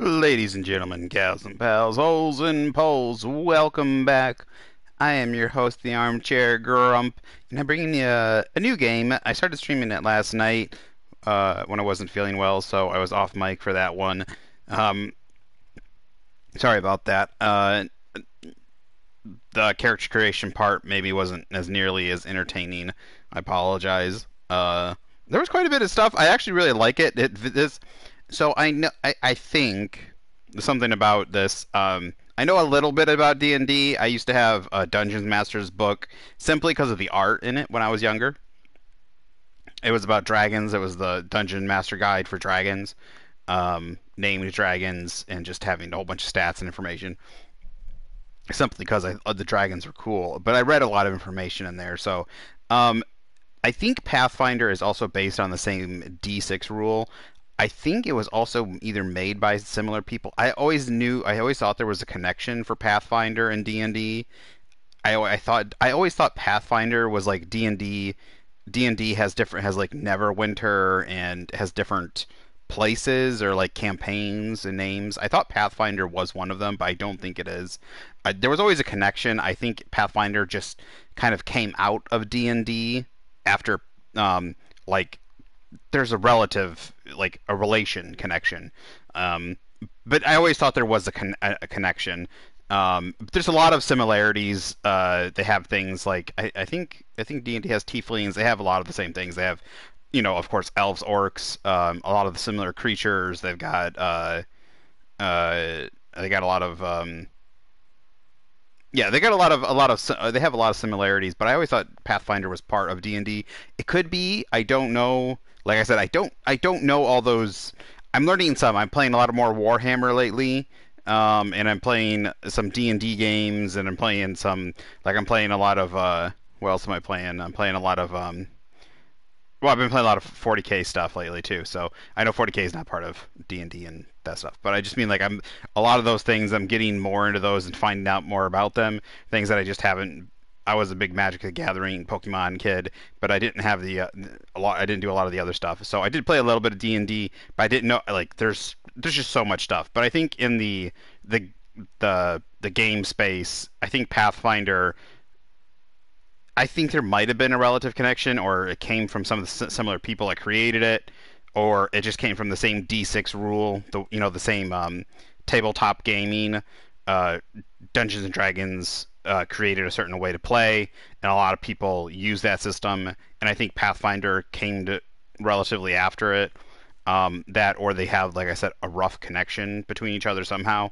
Ladies and gentlemen, gals and pals, holes and poles, welcome back. I am your host, the Armchair Grump, and I'm bringing you a new game. I started streaming it last night when I wasn't feeling well, so I was off mic for that one. Sorry about that. The character creation part maybe wasn't as nearly as entertaining. I apologize. There was quite a bit of stuff. I actually really like it. So I know, I think something about this. I know a little bit about D&D. I used to have a Dungeons Master's book simply because of the art in it when I was younger. It was about dragons. It was the Dungeon Master Guide for dragons, named dragons, and just having a whole bunch of stats and information. Simply because the dragons were cool. But I read a lot of information in there. So I think Pathfinder is also based on the same D6 rule. I think it was also either made by similar people. I always thought there was a connection for Pathfinder and D&D. I always thought Pathfinder was like D&D. D&D has like Neverwinter and has different places or like campaigns and names. I thought Pathfinder was one of them, but I don't think it is. There was always a connection. I think Pathfinder just kind of came out of D&D after like there's a relative, like a relation connection. But I always thought there was a connection. There's a lot of similarities. They have things like, I think D&D has Tieflings. They have a lot of the same things. They have, you know, of course, elves, orcs, a lot of the similar creatures. They've got, they have a lot of similarities, but I always thought Pathfinder was part of D&D. It could be, I don't know. Like I said, I don't know all those. I'm learning some. I'm playing a lot of more Warhammer lately, and I'm playing some D&D games, and I'm playing some. Like I'm playing a lot of. What else am I playing? I'm playing a lot of. Well, I've been playing a lot of 40K stuff lately too. So I know 40K is not part of D&D and that stuff, but I just mean like I'm a lot of those things. I'm getting more into those and finding out more about them. Things that I just haven't. I was a big Magic: The Gathering Pokemon kid, but I didn't have I didn't do a lot of the other stuff. So I did play a little bit of D&D, but I didn't know like there's just so much stuff. But I think in the game space, I think Pathfinder. I think there might have been a relative connection, or it came from some of the similar people that created it, or it just came from the same D6 rule. The same tabletop gaming, Dungeons and Dragons. Created a certain way to play, and a lot of people use that system. And I think Pathfinder came to relatively after it. That, or they have, like I said, a rough connection between each other somehow.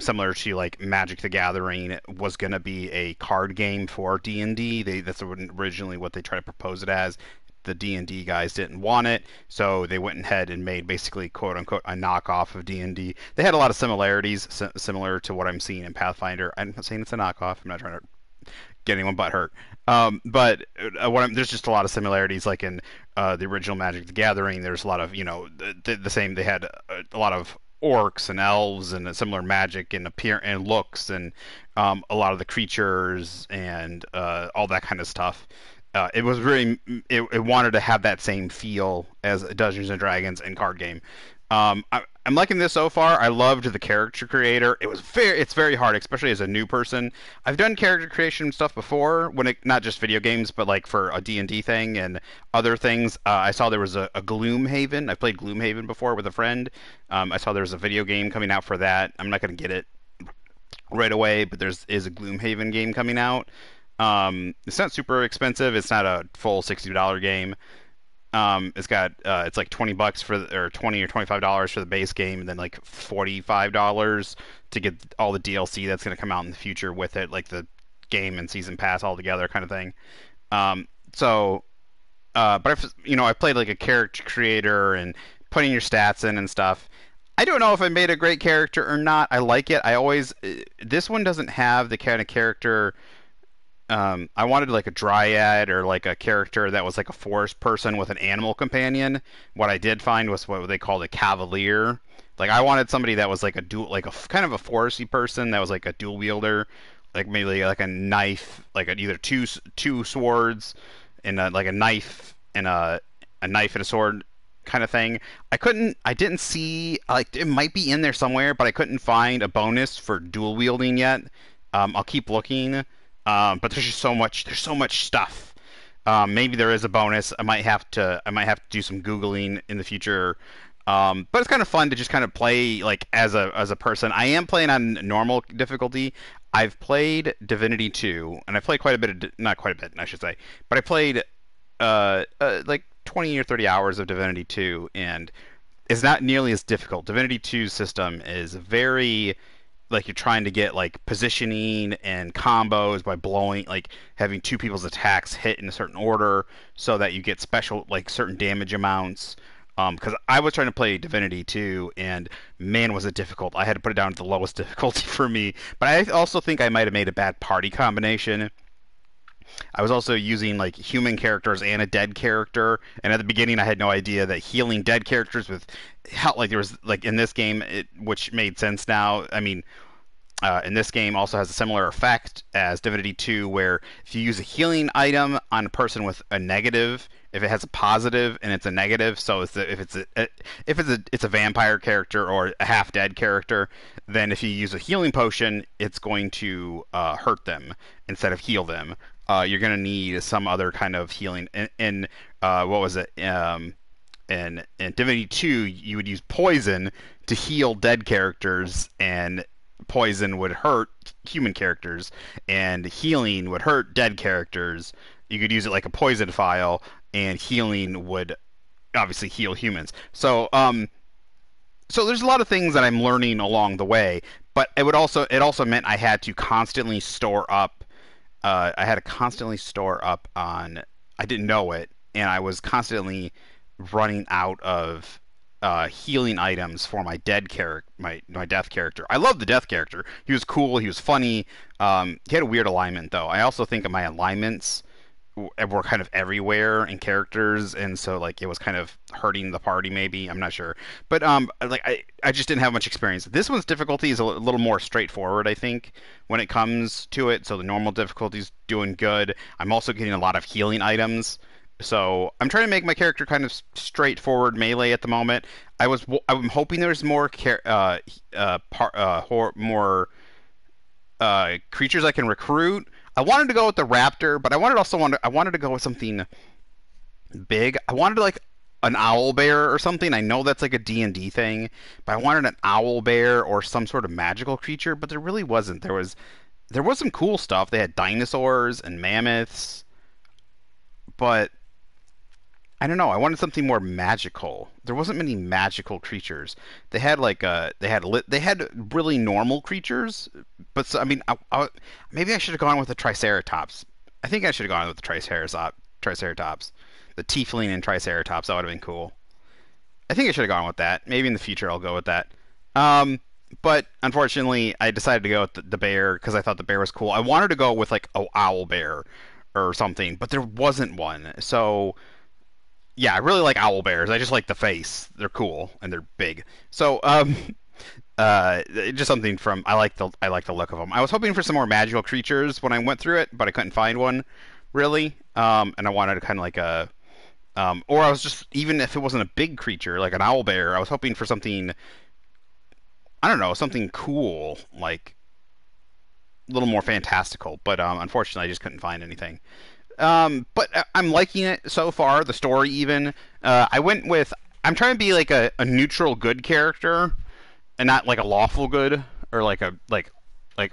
Similar to like Magic: The Gathering was going to be a card game for D&D. That's originally what they tried to propose it as. The D&D guys didn't want it, so they went ahead and made basically, quote-unquote, a knockoff of D&D. They had a lot of similarities, similar to what I'm seeing in Pathfinder. I'm not saying it's a knockoff. I'm not trying to get anyone butthurt. There's just a lot of similarities. Like in the original Magic: The Gathering, there's a lot of, the same. They had a lot of orcs and elves and similar magic and and looks and a lot of the creatures and all that kind of stuff. It was really it wanted to have that same feel as Dungeons and Dragons and card game. I'm liking this so far. I loved the character creator. It's very hard, especially as a new person. I've done character creation stuff before, not just video games, but like for a D&D thing and other things. I saw there was a Gloomhaven. I've played Gloomhaven before with a friend. I saw there was a video game coming out for that. I'm not going to get it right away, but there is a Gloomhaven game coming out. It's not super expensive. It's not a full $60 game. It's got it's like $20 or $20 or $25 for the base game, and then like $45 to get all the DLC that's going to come out in the future with it, like the game and season pass all together kind of thing. But I played like a character creator and putting your stats in and stuff. I don't know if I made a great character or not. I like it. This one doesn't have the kind of character. I wanted like a dryad or like a character that was like a forest person with an animal companion. What I did find was what they called a cavalier. Like I wanted somebody that was like a dual, like a kind of a foresty person that was like a dual wielder, like maybe like a knife, like either two swords and like a knife and a sword kind of thing. I didn't see, like, it might be in there somewhere, but I couldn't find a bonus for dual wielding yet. I'll keep looking, but there's just so much. There's so much stuff. Maybe there is a bonus. I might have to do some Googling in the future. But it's kind of fun to just kind of play like as a person. I am playing on normal difficulty. I've played Divinity 2, and I played quite a bit of, not quite a bit, I should say, but I played like 20 or 30 hours of Divinity 2, and it's not nearly as difficult. Divinity 2's system is very, like, you're trying to get, like, positioning and combos by blowing, like, having two people's attacks hit in a certain order so that you get special, like, certain damage amounts. Because I was trying to play Divinity 2, and man, was it difficult. I had to put it down to the lowest difficulty for me. But I also think I might have made a bad party combination. I was also using, like, human characters and a dead character. And at the beginning, I had no idea that healing dead characters with health, like, there was, like, in this game, which made sense now. I mean, in this game also has a similar effect as Divinity 2, where if you use a healing item on a person with a negative, if it has a positive and it's a negative, so it's a, if it's a vampire character or a half dead character, then if you use a healing potion, it's going to hurt them instead of heal them. You're going to need some other kind of healing. In Divinity 2, you would use poison to heal dead characters, and poison would hurt human characters, and healing would hurt dead characters. You could use it like a poison vial, and healing would obviously heal humans. So there's a lot of things that I'm learning along the way, but it also meant I had to constantly store up. I didn't know it, and I was constantly running out of healing items for my my death character. I love the death character. He was cool. He was funny. He had a weird alignment, though. I also think of my alignments were kind of everywhere in characters, and so, like, it was kind of hurting the party, maybe. I'm not sure, but like I just didn't have much experience. This one's difficulty is a little more straightforward, I think, when it comes to it. So the normal difficulty's doing good. I'm also getting a lot of healing items, so I'm trying to make my character kind of straightforward melee at the moment. I'm hoping there's more creatures I can recruit. I wanted to go with the raptor, but I wanted to go with something big. I wanted, like, an owl bear or something. I know that's, like, a D&D thing, but I wanted an owl bear or some sort of magical creature, but there really wasn't. There was some cool stuff. They had dinosaurs and mammoths, but I don't know. I wanted something more magical. There wasn't many magical creatures. They had really normal creatures, but so, I mean, maybe I should have gone with the Triceratops. I think I should have gone with the Triceratops, the Tiefling and Triceratops. That would have been cool. I think I should have gone with that. Maybe in the future I'll go with that. But unfortunately, I decided to go with the bear because I thought the bear was cool. I wanted to go with, like, an owl bear or something, but there wasn't one. So yeah, I really like owl bears. I just like the face. They're cool and they're big. So, just something from I like the look of them. I was hoping for some more magical creatures when I went through it, but I couldn't find one really. And I wanted kind of like a, or I was just, even if it wasn't a big creature like an owl bear, I was hoping for something, I don't know, something cool, like a little more fantastical. But unfortunately, I just couldn't find anything. But I'm liking it so far, the story even. I'm trying to be like a neutral good character and not like a lawful good or like a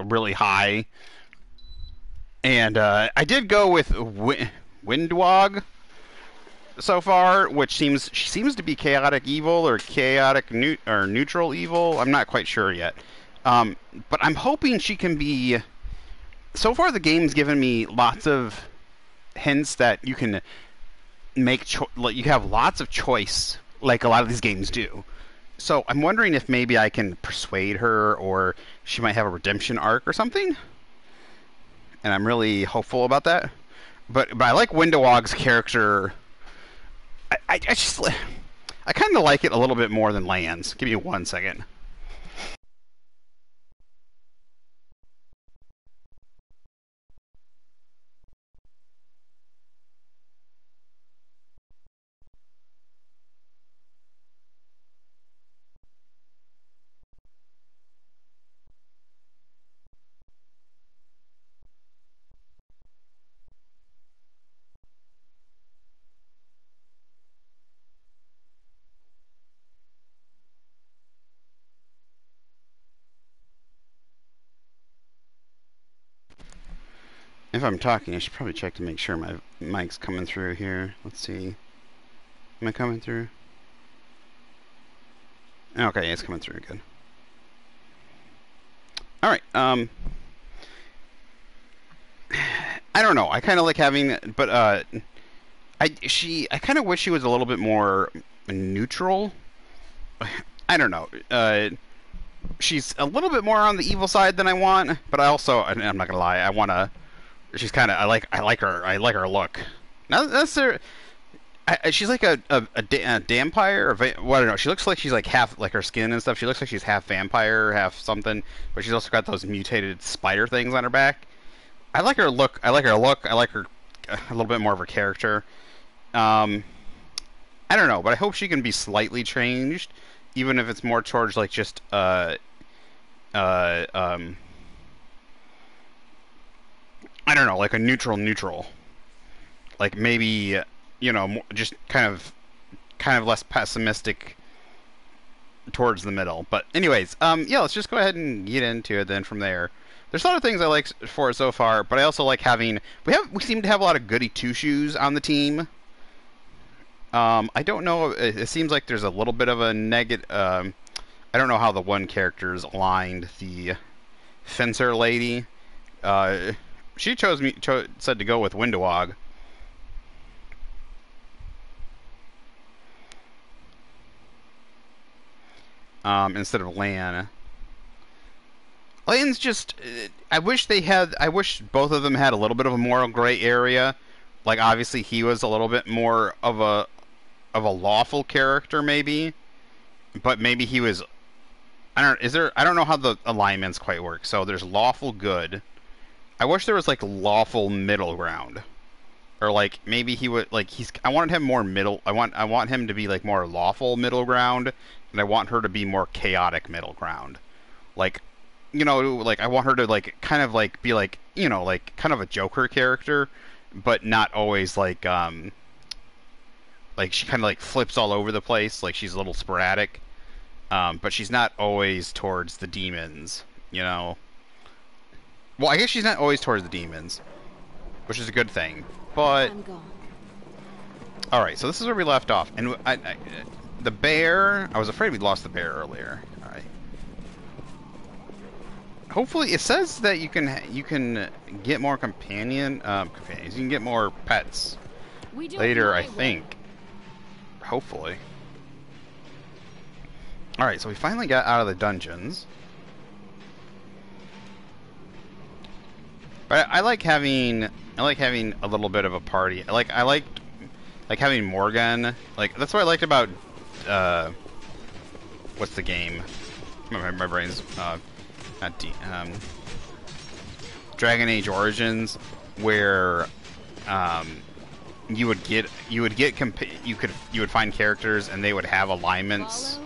really high. And I did go with Wenduag so far, which seems to be chaotic evil or chaotic neutral evil. I'm not quite sure yet. But I'm hoping she can be. So far, the game's given me lots of hints that you can make you have lots of choice, like a lot of these games do. So I'm wondering if maybe I can persuade her, or she might have a redemption arc or something, and I'm really hopeful about that. But I like Wenduag's character. I kind of like it a little bit more than Lann's. Give me 1 second. If I'm talking, I should probably check to make sure my mic's coming through here. Let's see. Am I coming through? Okay, it's coming through. Good. Alright, I don't know. I kind of like having... But, I kind of wish she was a little bit more neutral. I don't know. She's a little bit more on the evil side than I want, but I also... I'm not gonna lie, I wanna... She's kind of... I like her look. Not necessarily... she's like a vampire, or well, I don't know. She looks like she's like half, like her skin and stuff. She looks like she's half vampire, half something. But she's also got those mutated spider things on her back. I like her look. I like her a little bit more of her character. I don't know, but I hope she can be slightly changed, even if it's more towards like just I don't know, like a neutral, like maybe. You know, just kind of less pessimistic towards the middle. But anyways, yeah, let's just go ahead and get into it then from there. There's a lot of things I like for it so far, but I also like having... We seem to have a lot of goody two-shoes on the team. I don't know, it seems like there's a little bit of a negative... I don't know how the one character's aligned, the fencer lady. She said to go with Wenduag. Instead of Lann. Lann's just... I wish both of them had a little bit of a moral gray area. Like, obviously, he was a little bit more of a lawful character, maybe. But maybe he was... I don't know how the alignments quite work. So there's lawful good. I wish there was, like, lawful middle ground. Or, like, maybe he would... Like, I wanted him more middle... I want him to be, like, more lawful middle ground... And I want her to be more chaotic middle ground. Like, you know, like, I want her to, like, kind of, like, be, like, you know, like, kind of a Joker character, but not always, like, she kind of, like, flips all over the place, like, she's a little sporadic, but she's not always towards the demons, you know? Well, I guess she's not always towards the demons, which is a good thing, but... Alright, so this is where we left off, and the bear... I was afraid we lost the bear earlier. Alright. Hopefully... It says that you can get more companions. You can get more pets later, I think. Hopefully. Alright, so we finally got out of the dungeons. But I like having a little bit of a party. Like having Morrigan. Like, that's what I liked about... what's the game? My brain's not deep. Dragon Age Origins, where you would find characters and they would have alignments.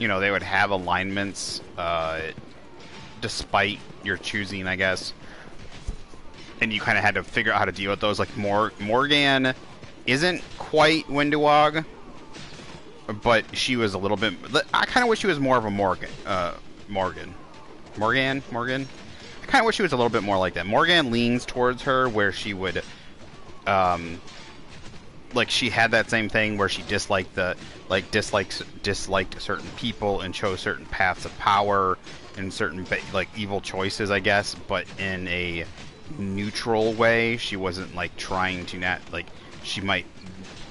You know, they would have alignments despite your choosing, I guess. And you kind of had to figure out how to deal with those. Like Morrigan isn't quite Wenduag. But she was a little bit... I kind of wish she was more of a Morrigan. Morrigan? I kind of wish she was a little bit more like that. Morrigan leans towards her where she would... like, she had that same thing where she disliked the... Like, disliked certain people and chose certain paths of power and certain, like, evil choices, I guess. But in a neutral way, she wasn't, like, trying to not... Like, she might...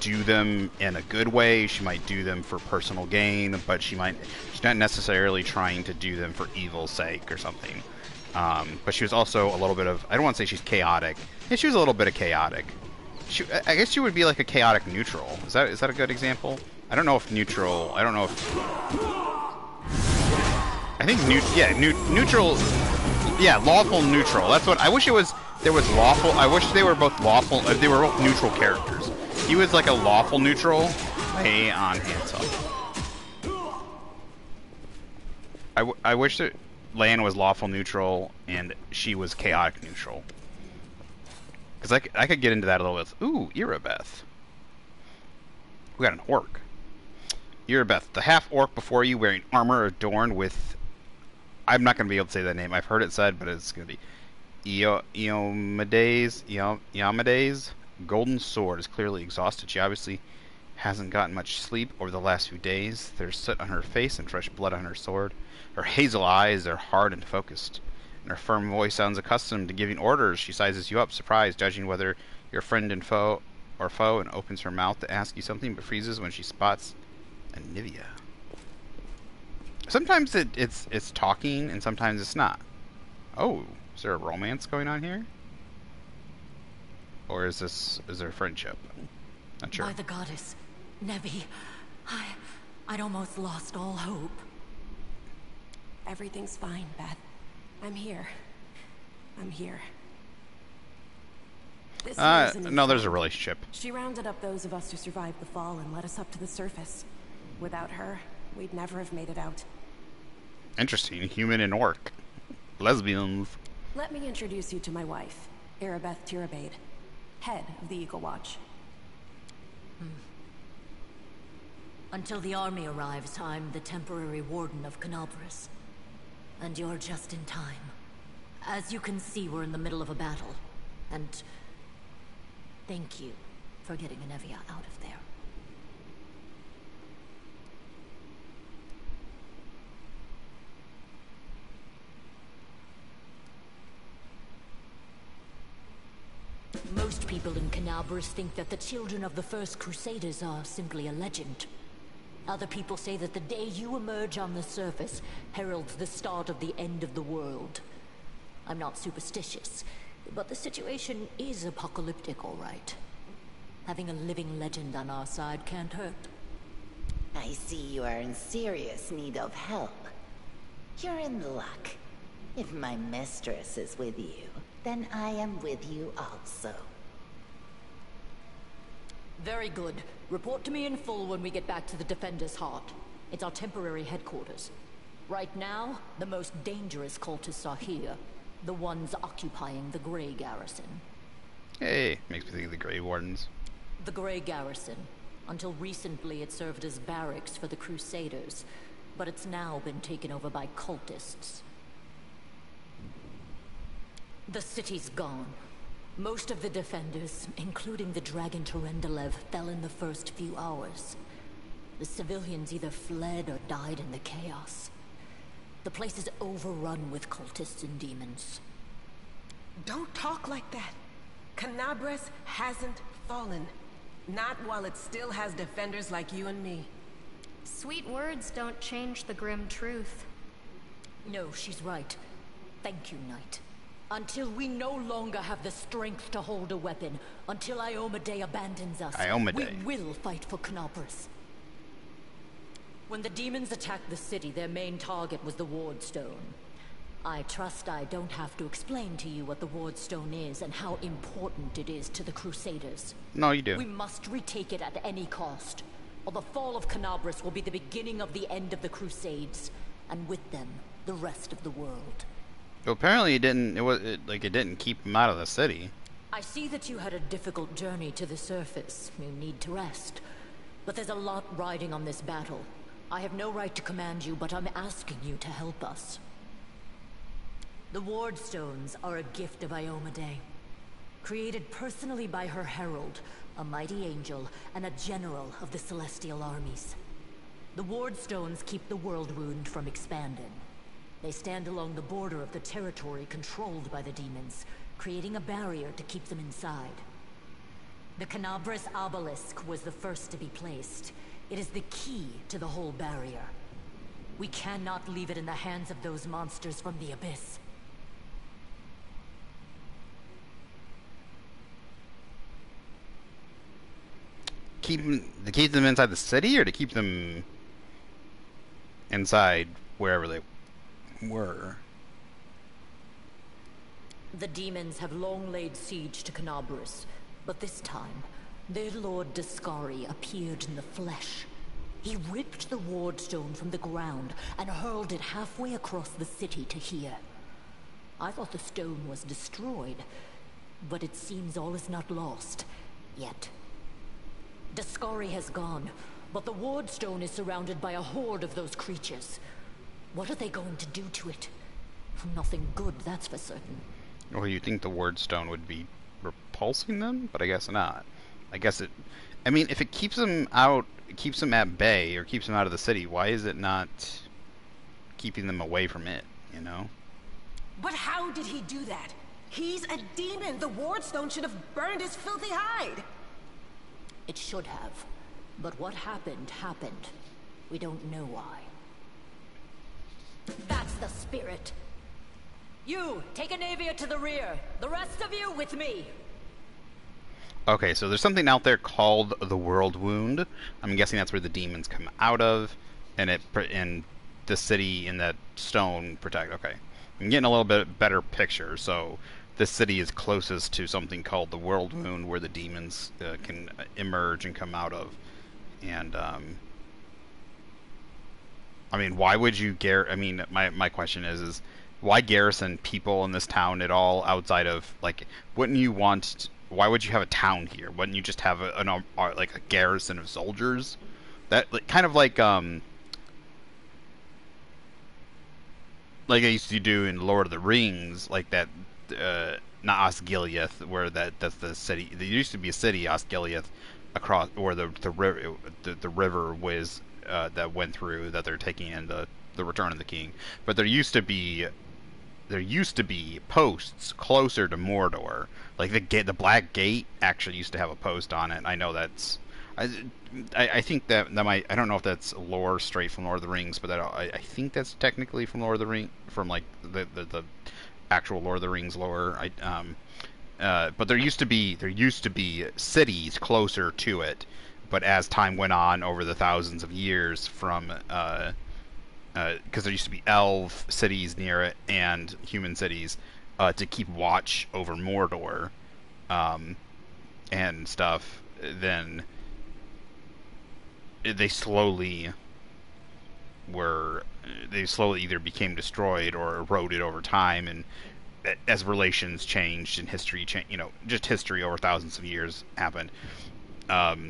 do them in a good way. She might do them for personal gain, but she's not necessarily trying to do them for evil's sake or something. But she was also a little bit of... I don't want to say she's chaotic. Yeah, she was a little bit of chaotic. I guess she would be like a chaotic neutral. Is that a good example? I don't know if neutral... I don't know if... I think neutral... Yeah, lawful neutral. That's what... I wish it was... There was lawful... I wish they were both lawful... they were both neutral characters. He was like a lawful neutral. Lay on hands up. I wish that Lann was lawful neutral and she was chaotic neutral. Because I could get into that a little bit. Ooh, Irabeth. We got an orc. Irabeth, the half-orc before you wearing armor adorned with... I'm not going to be able to say that name. I've heard it said, but it's going to be Iomedae's golden sword is clearly exhausted. She obviously hasn't gotten much sleep over the last few days. There's soot on her face and fresh blood on her sword. Her hazel eyes are hard and focused, and her firm voice sounds accustomed to giving orders. She sizes you up, surprised, judging whether you're friend and foe, and opens her mouth to ask you something, but freezes when she spots Anevia. Sometimes it's talking, and sometimes it's not. Oh, is there a romance going on here? Or is there friendship? Not sure. By the goddess, Nevi, I'd almost lost all hope. Everything's fine, Beth. I'm here. This no, there's a relationship. She rounded up those of us who survived the fall and led us up to the surface. Without her, we'd never have made it out. Interesting. Human and orc. Lesbians. Let me introduce you to my wife, Irabeth Tirabade, head of the Eagle Watch. Until the army arrives, I'm the temporary warden of Kenabres. And you're just in time. As you can see, we're in the middle of a battle. And thank you for getting Anevia out of there. Most people in Kenabres think that the children of the first Crusaders are simply a legend. Other people say that the day you emerge on the surface heralds the start of the end of the world. I'm not superstitious, but the situation is apocalyptic, all right. Having a living legend on our side can't hurt. I see you are in serious need of help. You're in luck. If my mistress is with you, then I am with you also. Very good. Report to me in full when we get back to the Defender's Heart. It's our temporary headquarters. Right now, the most dangerous cultists are here. The ones occupying the Gray Garrison. Hey, makes me think of the Gray Wardens. The Gray Garrison. Until recently, it served as barracks for the Crusaders, but it's now been taken over by cultists. The city's gone. Most of the defenders, including the dragon Tarendalev, fell in the first few hours. The civilians either fled or died in the chaos. The place is overrun with cultists and demons. Don't talk like that. Kenabres hasn't fallen. Not while it still has defenders like you and me. Sweet words don't change the grim truth. No, she's right. Thank you, Knight. Until we no longer have the strength to hold a weapon, until Iomedae abandons us, we will fight for Kenabres. When the demons attacked the city, their main target was the Wardstone. I trust I don't have to explain to you what the Wardstone is and how important it is to the Crusaders. No, you do. We must retake it at any cost, or the fall of Kenabres will be the beginning of the end of the Crusades, and with them, the rest of the world. Well, apparently, it didn't keep them out of the city. I see that you had a difficult journey to the surface. You need to rest, but there's a lot riding on this battle. I have no right to command you, but I'm asking you to help us. The Wardstones are a gift of Iomedae, created personally by her herald, a mighty angel, and a general of the celestial armies. The Wardstones keep the World Wound from expanding. They stand along the border of the territory controlled by the demons, creating a barrier to keep them inside. The Kenabres obelisk was the first to be placed. It is the key to the whole barrier. We cannot leave it in the hands of those monsters from the abyss. To keep them inside the city, or to keep them inside wherever they were? The demons have long laid siege to Kenabres, but this time, their lord Deskari appeared in the flesh. He ripped the Wardstone from the ground and hurled it halfway across the city to here. I thought the stone was destroyed, but it seems all is not lost yet. Deskari has gone, but the Wardstone is surrounded by a horde of those creatures. What are they going to do to it? Nothing good, that's for certain. Well, you'd think the Wardstone would be repulsing them, but I guess not. I guess it... I mean, if it keeps them out, it keeps them at bay, or keeps them out of the city, why is it not keeping them away from it, you know? But how did he do that? He's a demon! The Wardstone should have burned his filthy hide! It should have. But what happened, happened. We don't know why. That's the spirit! You, take Anevia to the rear! The rest of you with me! Okay, so there's something out there called the World Wound. I'm guessing that's where the demons come out of, and it in the city in that stone protect. Okay, I'm getting a little bit better picture. So this city is closest to something called the World Wound, where the demons can emerge and come out of. And I mean, why would you I mean, my question is why garrison people in this town at all outside of like? Wouldn't you want? Why would you have a town here? Wouldn't you just have like a garrison of soldiers? That like, kind of like I used to do in Lord of the Rings, like that not Osgiliath, where that's the city. There used to be a city Osgiliath across, or the river was that went through that they're taking in the Return of the King. But there used to be. There used to be posts closer to Mordor, like the Black Gate actually used to have a post on it. I know that's, I think that might, I don't know if that's lore straight from Lord of the Rings, but that I think that's technically from Lord of the Ring, from like the actual Lord of the Rings lore. But there used to be cities closer to it, but as time went on over the thousands of years from because there used to be elf cities near it and human cities to keep watch over Mordor and stuff, then they slowly either became destroyed or eroded over time, and as relations changed and history changed, you know, just history over thousands of years happened. But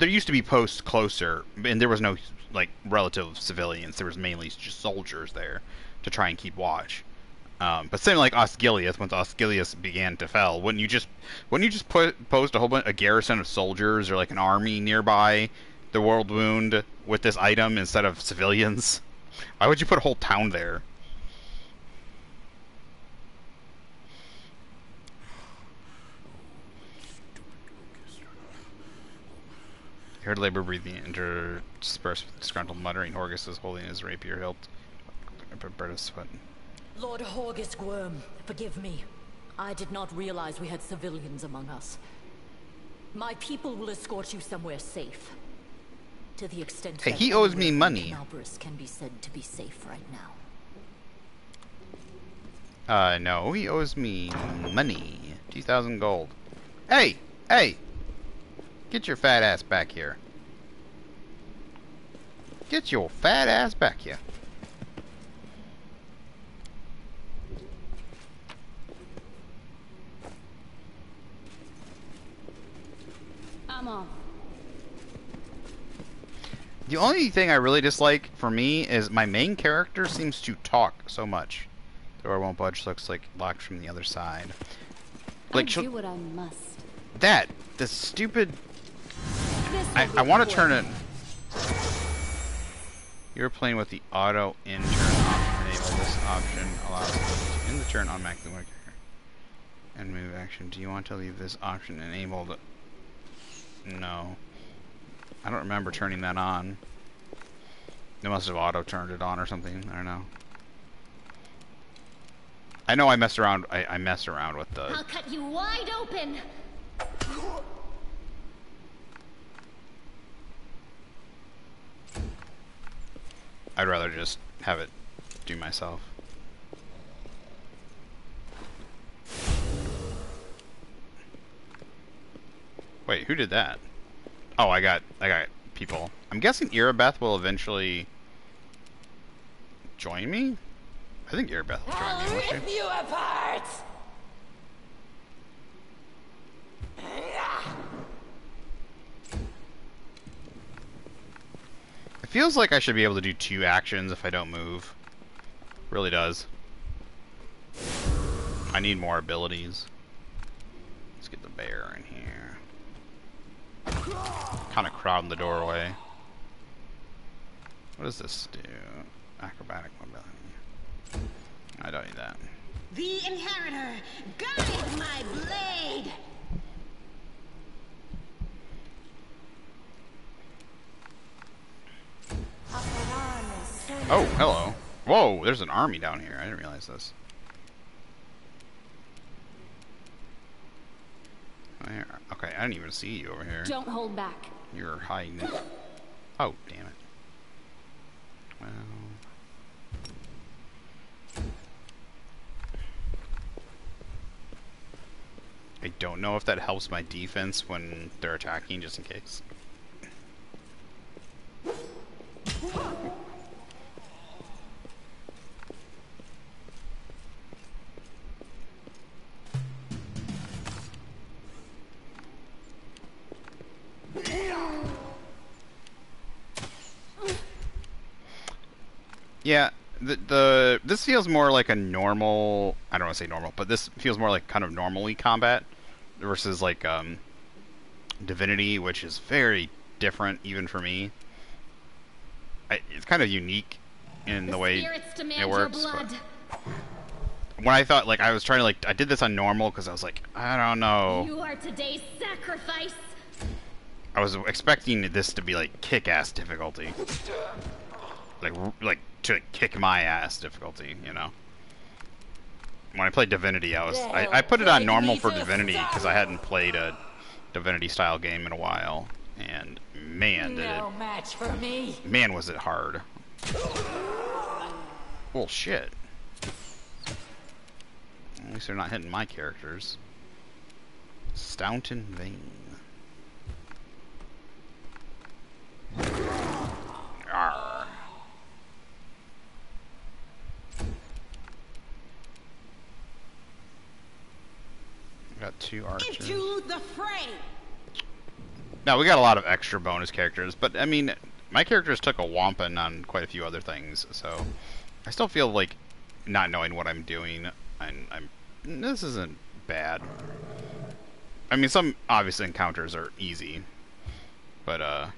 there used to be posts closer, and there was no like relative civilians. There was mainly just soldiers there to try and keep watch. But same like Osgiliath. Once Osgiliath began to fell, wouldn't you just post a garrison of soldiers or like an army nearby the World Wound with this item instead of civilians? Why would you put a whole town there? Heard labor breathing interspersed with disgruntled muttering. Horgus is holding his rapier hilt. Lord Horgus Gwyrm, forgive me. I did not realize we had civilians among us. My people will escort you somewhere safe. To the extent that he owes me money. Kenabres can be said to be safe right now. No, he owes me money. 2,000 gold. Hey! Hey! Get your fat ass back here. Get your fat ass back here. I'm on. The only thing I really dislike for me is my main character seems to talk so much. The door won't budge, looks like locked from the other side. Like she'll do what I must. That the stupid. I want to turn it. You're playing with the auto in turn off. Enable this option allows you to end the turn automatically when a and move action. Do you want to leave this option enabled? No. I don't remember turning that on. They must have auto turned it on or something. I don't know. I know I messed around. I mess around with the. I'll cut you wide open. I'd rather just have it do myself. Wait, who did that? Oh, I got people. I'm guessing Irabeth will eventually join me? I think Irabeth will join me. I'll rip you apart! It feels like I should be able to do two actions if I don't move. Really does. I need more abilities. Let's get the bear in here. Kind of crowding the doorway. What does this do? Acrobatic mobility. I don't need that. The inheritor, guide my blade. Oh, hello. Whoa, there's an army down here. I didn't realize this. Okay, I didn't even see you over here. Don't hold back. You're hiding it. Oh, damn it. Well. I don't know if that helps my defense when they're attacking, just in case. Yeah, this feels more like a normal, I don't want to say normal, but this feels more like kind of normally combat versus like Divinity, which is very different even for me. It's kind of unique in the way it works. When I thought, like, I was trying to, like, I did this on normal because I was like, I don't know. You are today's sacrifice. I was expecting this to be like kick-ass difficulty. Like to kick my ass difficulty, you know. When I played Divinity, I put it on normal for Divinity because I hadn't played a Divinity style game in a while, and man, did it. No match for me. Man, was it hard. Well, shit. At least they're not hitting my characters. Staunton Vein. Arr. Got two archers. Into the fray. Now we got a lot of extra bonus characters, but I mean, my characters took a whomping on quite a few other things, so I still feel like not knowing what I'm doing. This isn't bad. I mean, some obvious encounters are easy, but I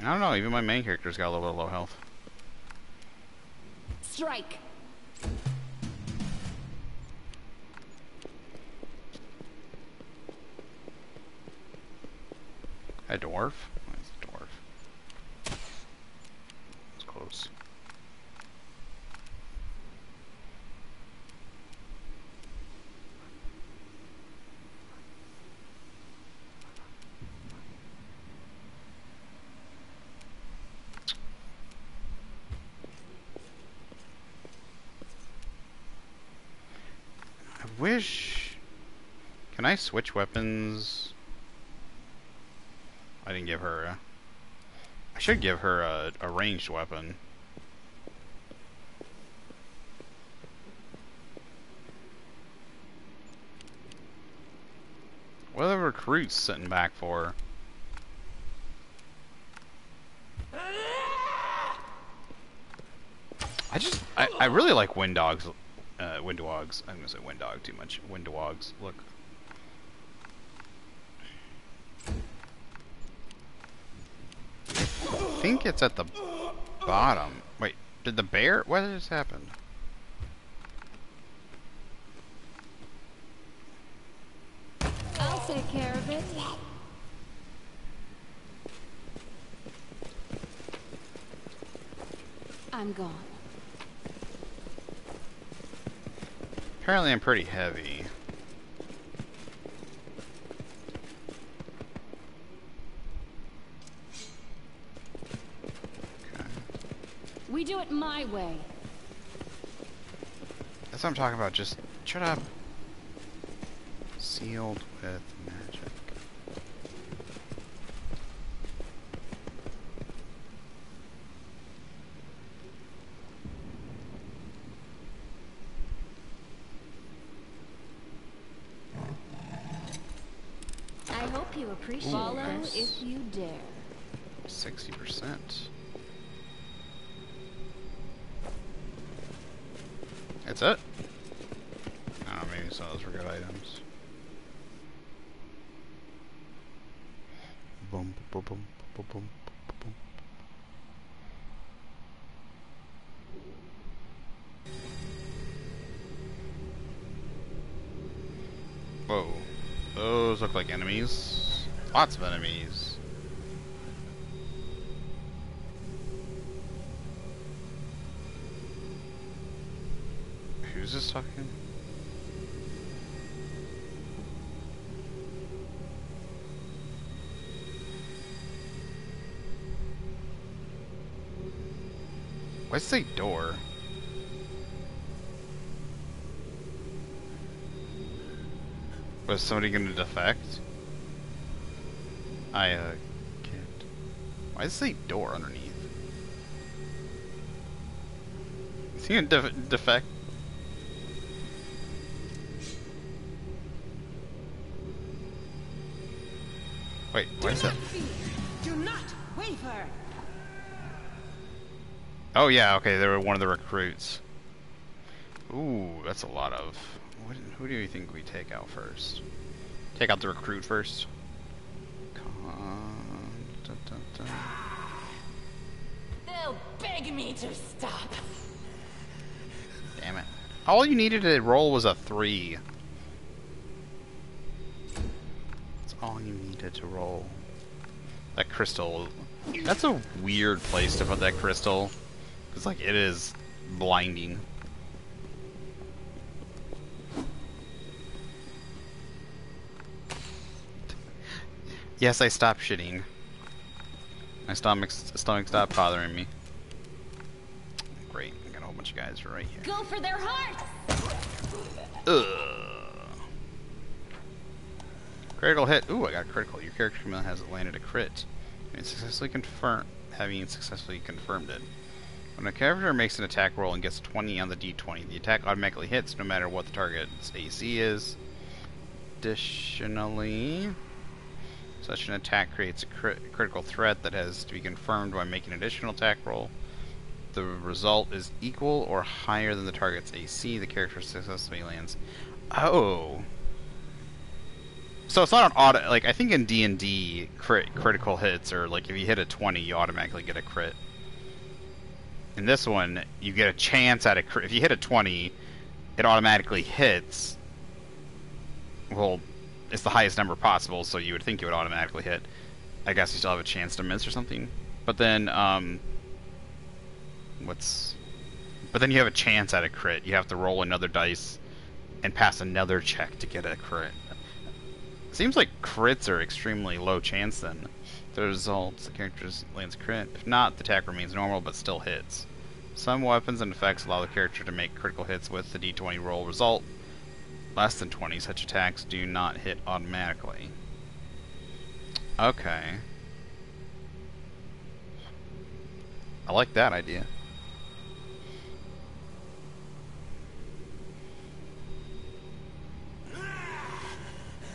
don't know. Even my main character's got a little bit of low health. Strike. A dwarf? That's a dwarf. It's close. I wish... Can I switch weapons? I didn't give her a... I should give her a ranged weapon. What are the recruits sitting back for? I really like Wenduag's... Wenduag's... I'm gonna say Wenduag too much. Wenduag's look. I think it's at the bottom. Wait, did the bear? What just happened? I'll take care of it. I'm gone. Apparently, I'm pretty heavy. We do it my way. That's what I'm talking about. Just shut up. Sealed with magic. I hope you appreciate. Follow nice. If you dare. 60%. That's it. some of those were good items. Boom, boom, boom, boom, boom. Whoa. Those look like enemies. Lots of enemies. Who's this talking? Why'd it say door? Was somebody gonna defect? I can't. Why does it say door underneath? Is he gonna defect? Wait, what is that? Do not waver. Oh yeah, okay, they were one of the recruits. Ooh, that's a lot of. Who do you think we take out first? Take out the recruit first? Come on. Dun, dun, dun. They'll beg me to stop. Damn it. All you needed to roll was a 3. That's all you needed to roll. That crystal. That's a weird place to put that crystal. Because, like, it is blinding. Yes, I stopped shitting. My stomach stopped bothering me. Great, I got a whole bunch of guys right here. Go for their hearts! Ugh. Critical hit. Ooh, I got a critical. Your character has landed a crit. And successfully confirmed it. When a character makes an attack roll and gets 20 on the d20, the attack automatically hits no matter what the target's AC is. Additionally, such an attack creates a critical threat that has to be confirmed by making an additional attack roll. The result is equal or higher than the target's AC. The character successfully lands. Oh. So it's not an auto... Like, I think in D&D, critical hits are, like, if you hit a 20, you automatically get a crit. In this one, you get a chance at a crit. If you hit a 20, it automatically hits... Well... It's the highest number possible, so you would think it would automatically hit. I guess you still have a chance to miss or something. But then, But then you have a chance at a crit. You have to roll another dice and pass another check to get a crit. Seems like crits are extremely low chance then. The results, the character lands a crit. If not, the attack remains normal but still hits. Some weapons and effects allow the character to make critical hits with the d20 roll result. Less than 20, such attacks do not hit automatically. Okay. I like that idea.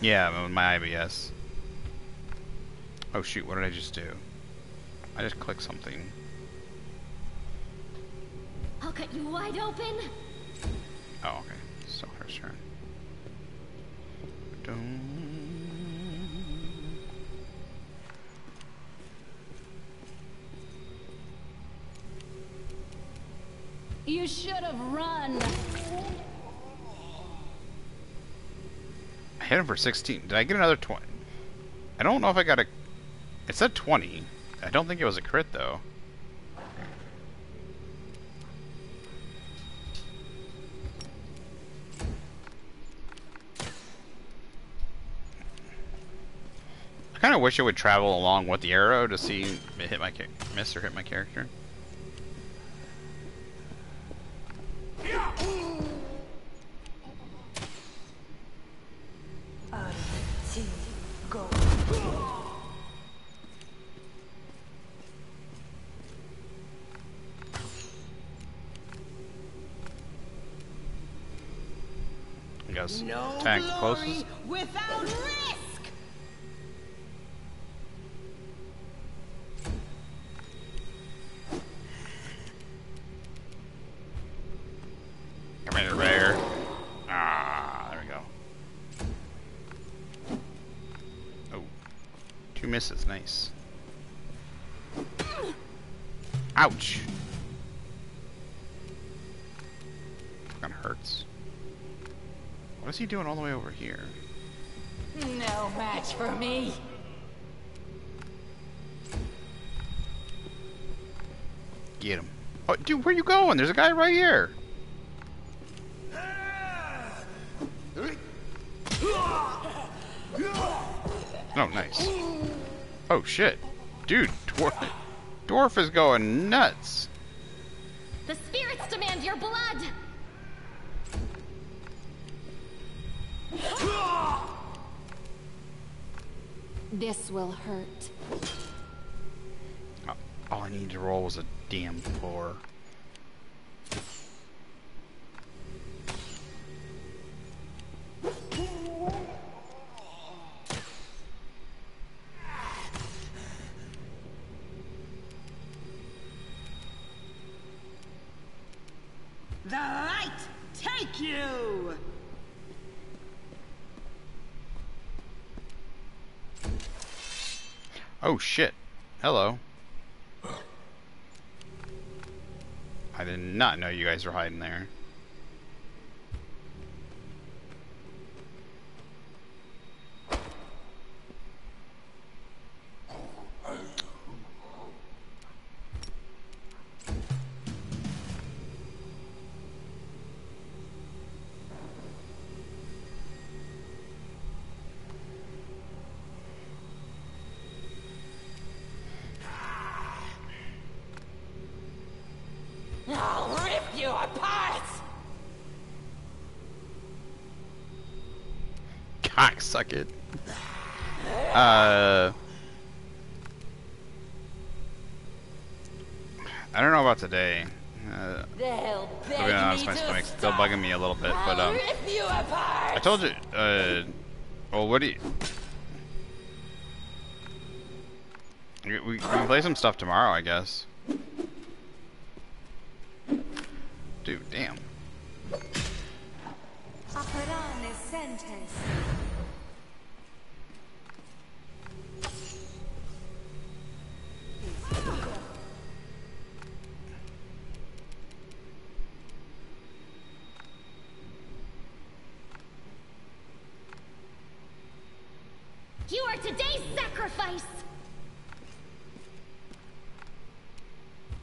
Yeah, my IBS. Oh shoot, what did I just do? I just clicked something. I'll cut you wide open. Oh, okay. So her turn. You should have run. I hit him for 16. Did I get another 20? I don't know if I got a... It said 20. I don't think it was a crit, though. I kind of wish it would travel along with the arrow to see it hit my miss or hit my character. I guess attack the closest. Without risk. misses, nice. Ouch! That hurts. What is he doing all the way over here? No match for me! Get him. Oh, dude, where you going? There's a guy right here! Oh, nice. Oh, shit. Dude, Dwarf is going nuts. The spirits demand your blood. This will hurt. All I needed to roll was a damn floor. Oh shit. Hello. I did not know you guys were hiding there. Suck it. I don't know about today. To be honest, my stomach's still bugging me a little bit, but I told you. Well, what do you? We can play some stuff tomorrow, I guess. Dude, damn. You are today's sacrifice!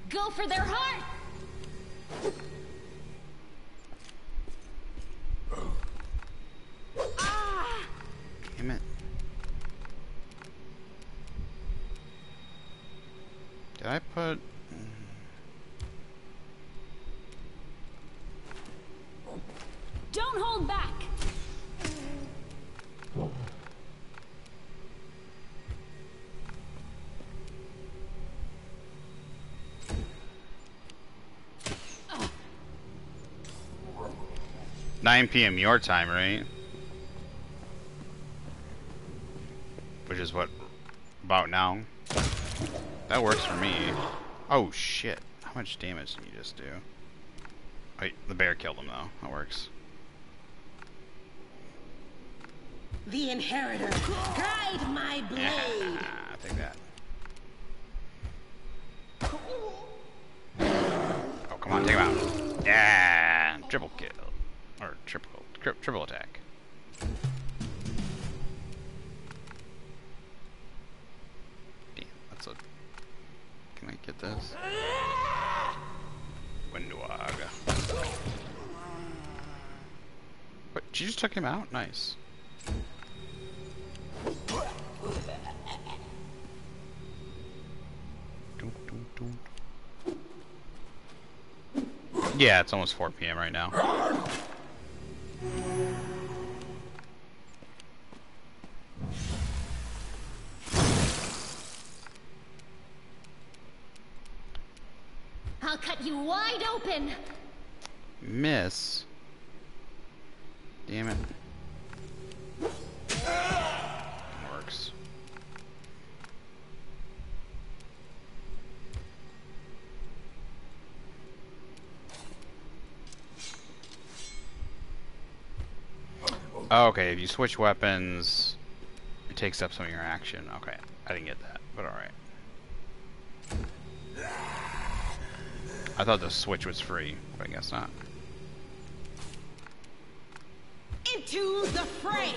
Go for their heart! Damn it. Did I put... Don't hold back! PM your time, right? Which is what about now? That works for me. Oh shit. How much damage did you just do? Wait, the bear killed him though. That works. The inheritor, guide my blade. Yeah, take that. Oh come on, take him out. Yeah, triple kill. Or triple attack. Damn, that's a... Can I get this? Wenduag. What, she just took him out? Nice. Yeah, it's almost 4 p.m. right now. I'll cut you wide open. Miss. Damn it. Works. Okay, if you switch weapons, it takes up some of your action. Okay. I didn't get that, but alright. I thought the switch was free, but I guess not. Into the fray!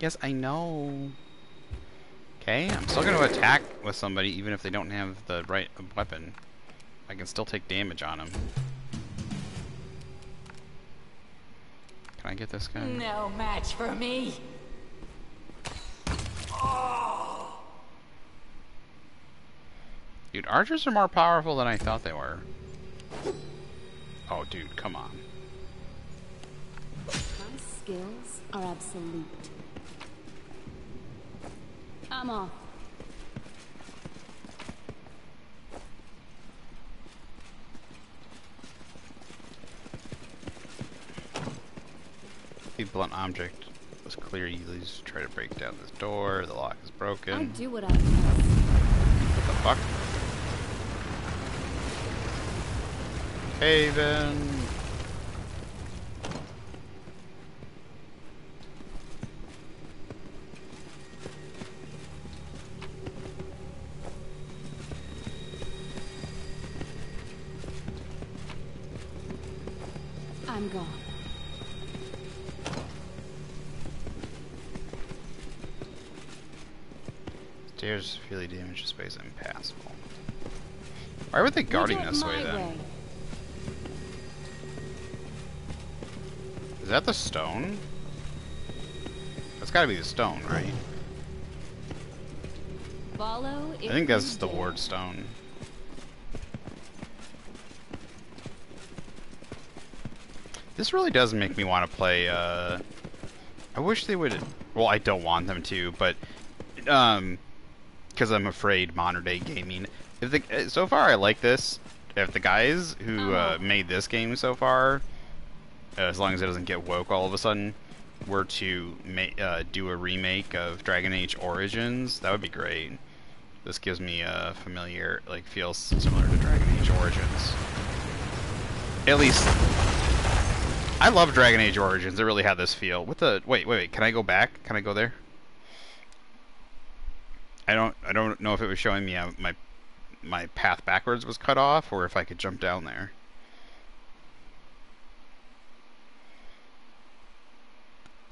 Yes, I know. Okay, I'm still going to attack with somebody even if they don't have the right weapon. I can still take damage on them. Can I get this guy? No match for me. Oh. Dude, archers are more powerful than I thought they were. Oh, dude, come on. My skills are absolute. I'm off. The blunt object was clear. You just try to break down this door. The lock is broken. I do what I do. What the fuck? Haven. I'm gone. Stairs really damage the space impassable. Why were they guarding this way then? Is that the stone? That's gotta be the stone, right? Follow I think that's the Wardstone. This really does make me want to play, I wish they would, well, I don't want them to, but, because I'm afraid modern day gaming, if the, so far I like this, if the guys who, made this game so far, as long as it doesn't get woke all of a sudden, were to do a remake of Dragon Age Origins, that would be great. This gives me a familiar, like, feels similar to Dragon Age Origins. At least... I love Dragon Age Origins. It really had this feel. What the? Wait. Can I go back? Can I go there? I don't know if it was showing me how my path backwards was cut off, or if I could jump down there.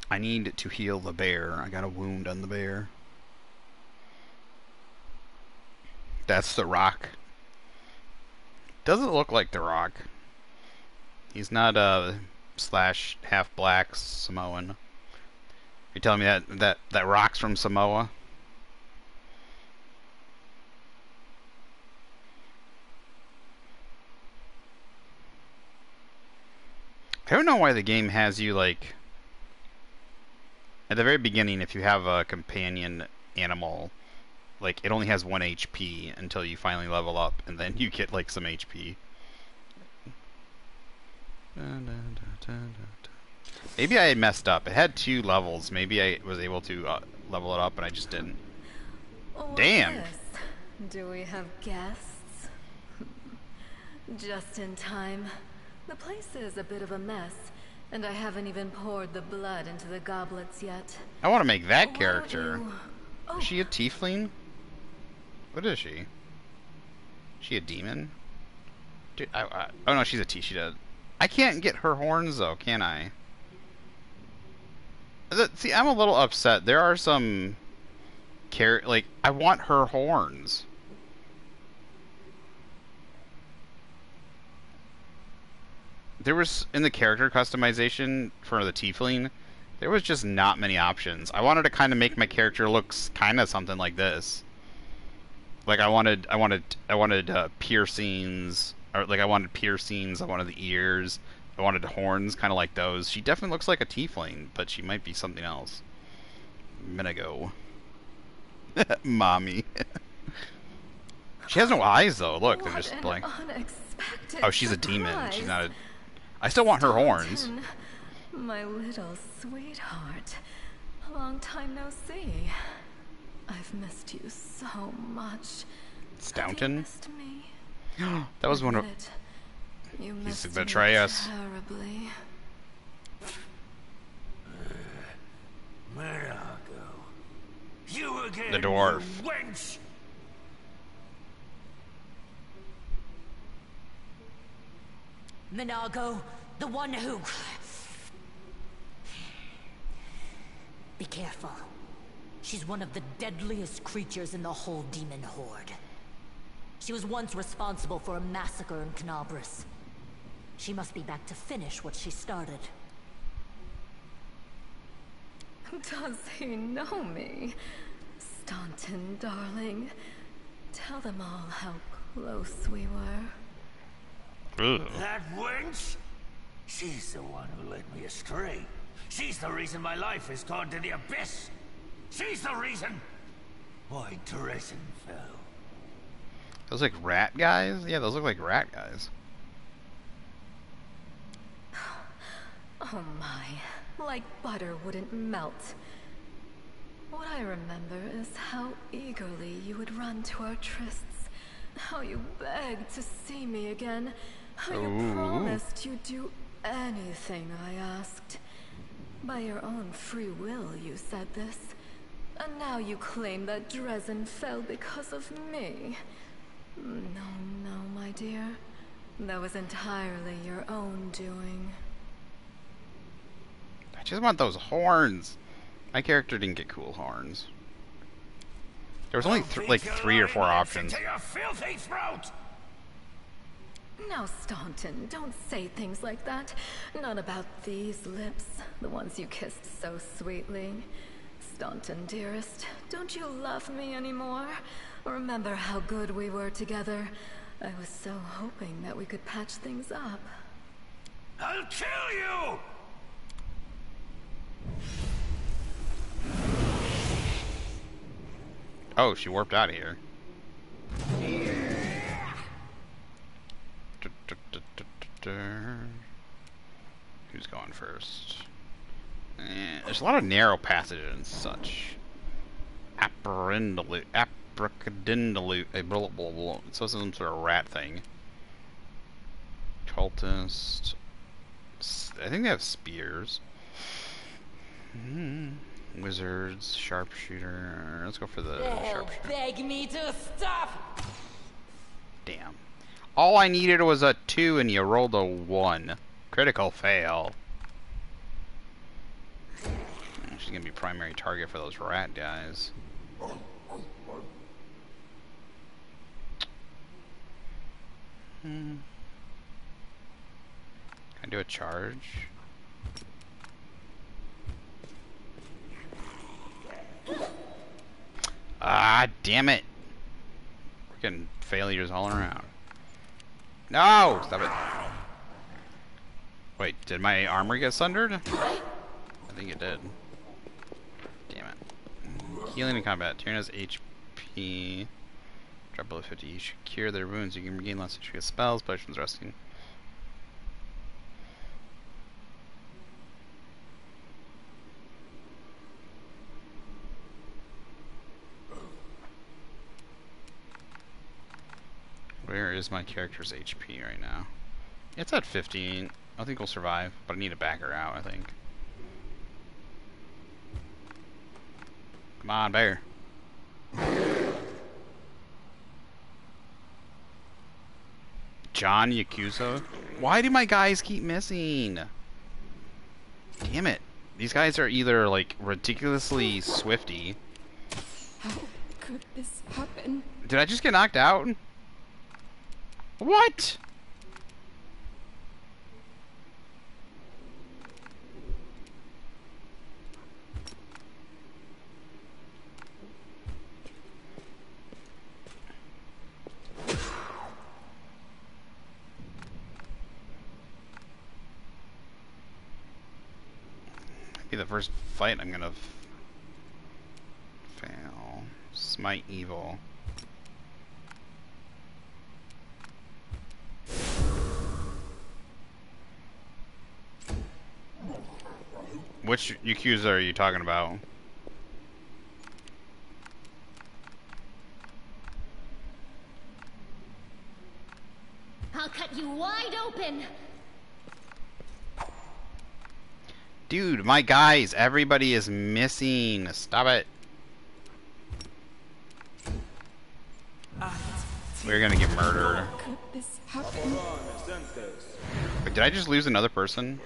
I need to heal the bear. I got a wound on the bear. That's the Rock. Doesn't look like the Rock. He's not / half black Samoan. You're telling me that Rock's from Samoa? I don't know why the game has you, like, at the very beginning, if you have a companion animal, like, it only has 1 HP until you finally level up, and then you get, like, some HP. Maybe I had messed up. It had 2 levels. Maybe I was able to level it up, and I just didn't. What damn! Is? Do we have guests? Just in time. The place is a bit of a mess, and I haven't even poured the blood into the goblets yet. I want to make that character. Oh. Is she a tiefling? What is she? Is she a demon? Dude, oh no, she's a she does. I can't get her horns, though, can I? See, I'm a little upset. There are some... like, I want her horns. There was... in the character customization for the Tiefling, there was just not many options. I wanted to kind of make my character look kind of something like this. Like, I wanted piercings... like, I wanted piercings, I wanted the ears, I wanted horns, kind of like those. She definitely looks like a tiefling, but she might be something else. Minagho. Mommy. She has no eyes, though. Look, they're just blank. Oh, she's a demon. She's not a... I still want her horns. My little sweetheart. A long time no see. I've missed you so much. Staunton? That was one of... You must He's betray us. Terribly. Minagho, you again, the dwarf. You wench. Minagho, the one who... Be careful. She's one of the deadliest creatures in the whole demon horde. She was once responsible for a massacre in Kenabres. She must be back to finish what she started. Does he know me? Staunton, darling. Tell them all how close we were. That wench? She's the one who led me astray. She's the reason my life is gone to the abyss. She's the reason why Tarendalev fell. Those like rat guys? Yeah, those look like rat guys. Oh my. Like butter wouldn't melt. What I remember is how eagerly you would run to our trysts. How you begged to see me again. How you promised you'd do anything I asked. By your own free will, you said this. And now you claim that Dresden fell because of me. No, no, my dear. That was entirely your own doing. I just want those horns. My character didn't get cool horns. There was only like three or four options. To your filthy throat! Now, Staunton, don't say things like that. Not about these lips, the ones you kissed so sweetly. Staunton, dearest, don't you love me anymore? Remember how good we were together. I was so hoping that we could patch things up. I'll kill you! Oh, she warped out of here. Who's going first? There's a lot of narrow passages and such. Apricadindaloo, blah, blah, blah. It's also some sort of rat thing. Cultist. I think they have spears. Wizards, sharpshooter. Let's go for the sharpshooter. Beg me to stop! Damn. All I needed was a 2 and you rolled a 1. Critical fail. She's gonna be primary target for those rat guys. Can I do a charge? Ah, damn it! Freaking failures all around. No! Stop it. Wait, did my armor get sundered? I think it did. Damn it. Healing in combat. Tyrannus HP. Drop below 50 each. Cure their wounds. You can regain less HP with spells, potions, resting. Where is my character's HP right now? It's at 15. I think we'll survive, but I need to back her out, I think. Come on, bear. John Yakuza? Why do my guys keep missing? Damn it. These guys are either, like, ridiculously swifty. How could this happen? Did I just get knocked out? What? Be the first fight I'm gonna fail. Smite evil. Which Yakuza are you talking about? I'll cut you wide open. open. Dude, my guys, everybody is missing. Stop it. We're gonna get murdered. Could this happen? Wait, did I just lose another person?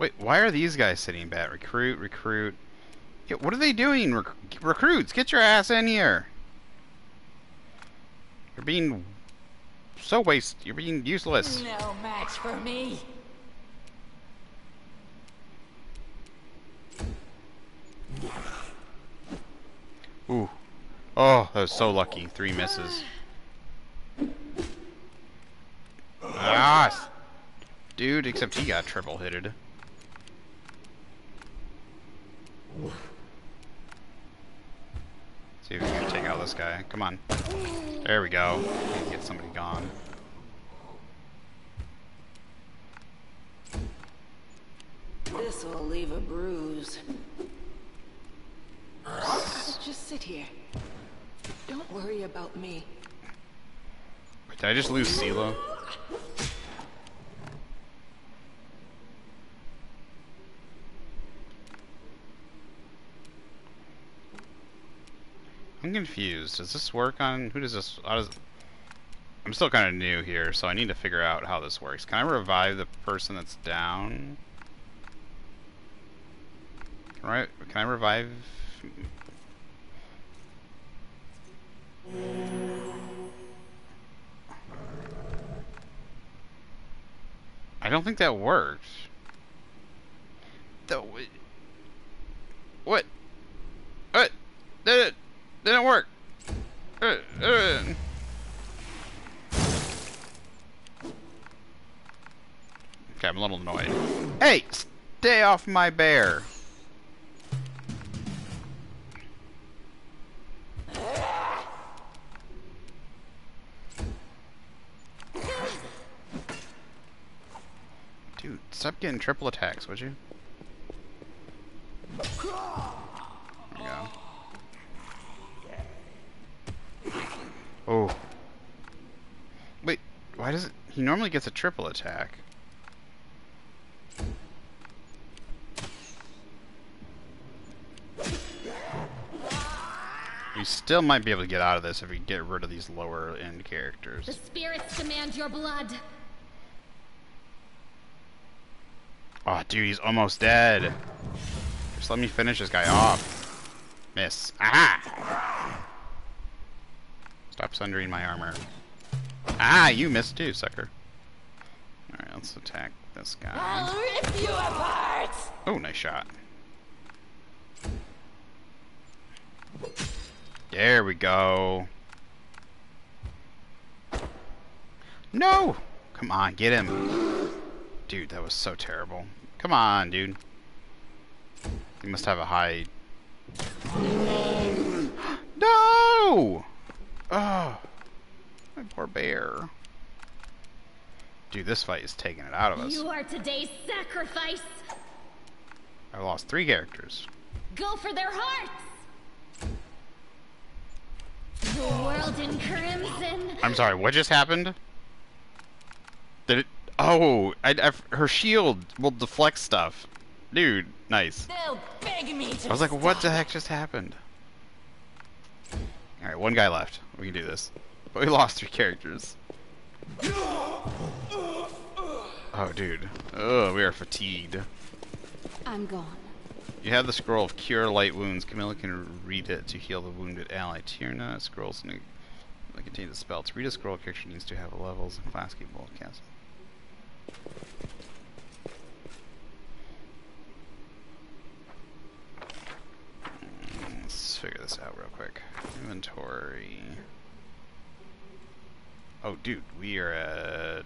Wait, why are these guys sitting back? Recruit, recruit. Yeah, what are they doing? Recruits, get your ass in here. You're being so wasted. You're being useless. No match for me. Ooh. Oh, that was so lucky. 3 misses. Ah! Dude, except he got triple hitted. See if we can take out this guy. Come on. There we go. Get somebody gone. This will leave a bruise. Just sit here. Don't worry about me. Wait, did I just lose CeeLo? I'm confused. Does this work on... Who does this... How does, I'm still kind of new here, so I need to figure out how this works. Can I revive the person that's down? Can I revive... I don't think that worked. What? What? Didn't work. Okay, I'm a little annoyed. Hey, stay off my bear. Dude, stop getting triple attacks, would you? Oh. Wait, why does it... He normally gets a triple attack. We still might be able to get out of this if we get rid of these lower end characters. The spirits demand your blood. Oh, dude, he's almost dead. Just let me finish this guy off. Miss. Aha! Stop sundering my armor. Ah, you missed too, sucker. Alright, let's attack this guy. I'll rip you apart! Oh, nice shot. There we go. No! Come on, get him. Dude, that was so terrible. Come on, dude. You must have a high... No! Oh, my poor bear. Dude, this fight is taking it out of us. You are today's sacrifice. I lost 3 characters. Go for their hearts. The world in crimson. I'm sorry, what just happened? Did it? Oh, her shield will deflect stuff. Dude, nice. They'll beg me to I was like, what the heck just happened? Alright, 1 guy left. We can do this. But we lost 3 characters. Oh, dude. Oh, we are fatigued. I'm gone. You have the scroll of Cure Light Wounds. Camilla can read it to heal the wounded ally. Tierna scrolls and continue the spell. To read a scroll, character needs to have levels and class capable of casting. Let's figure this out real quick. Inventory. Oh, dude, we are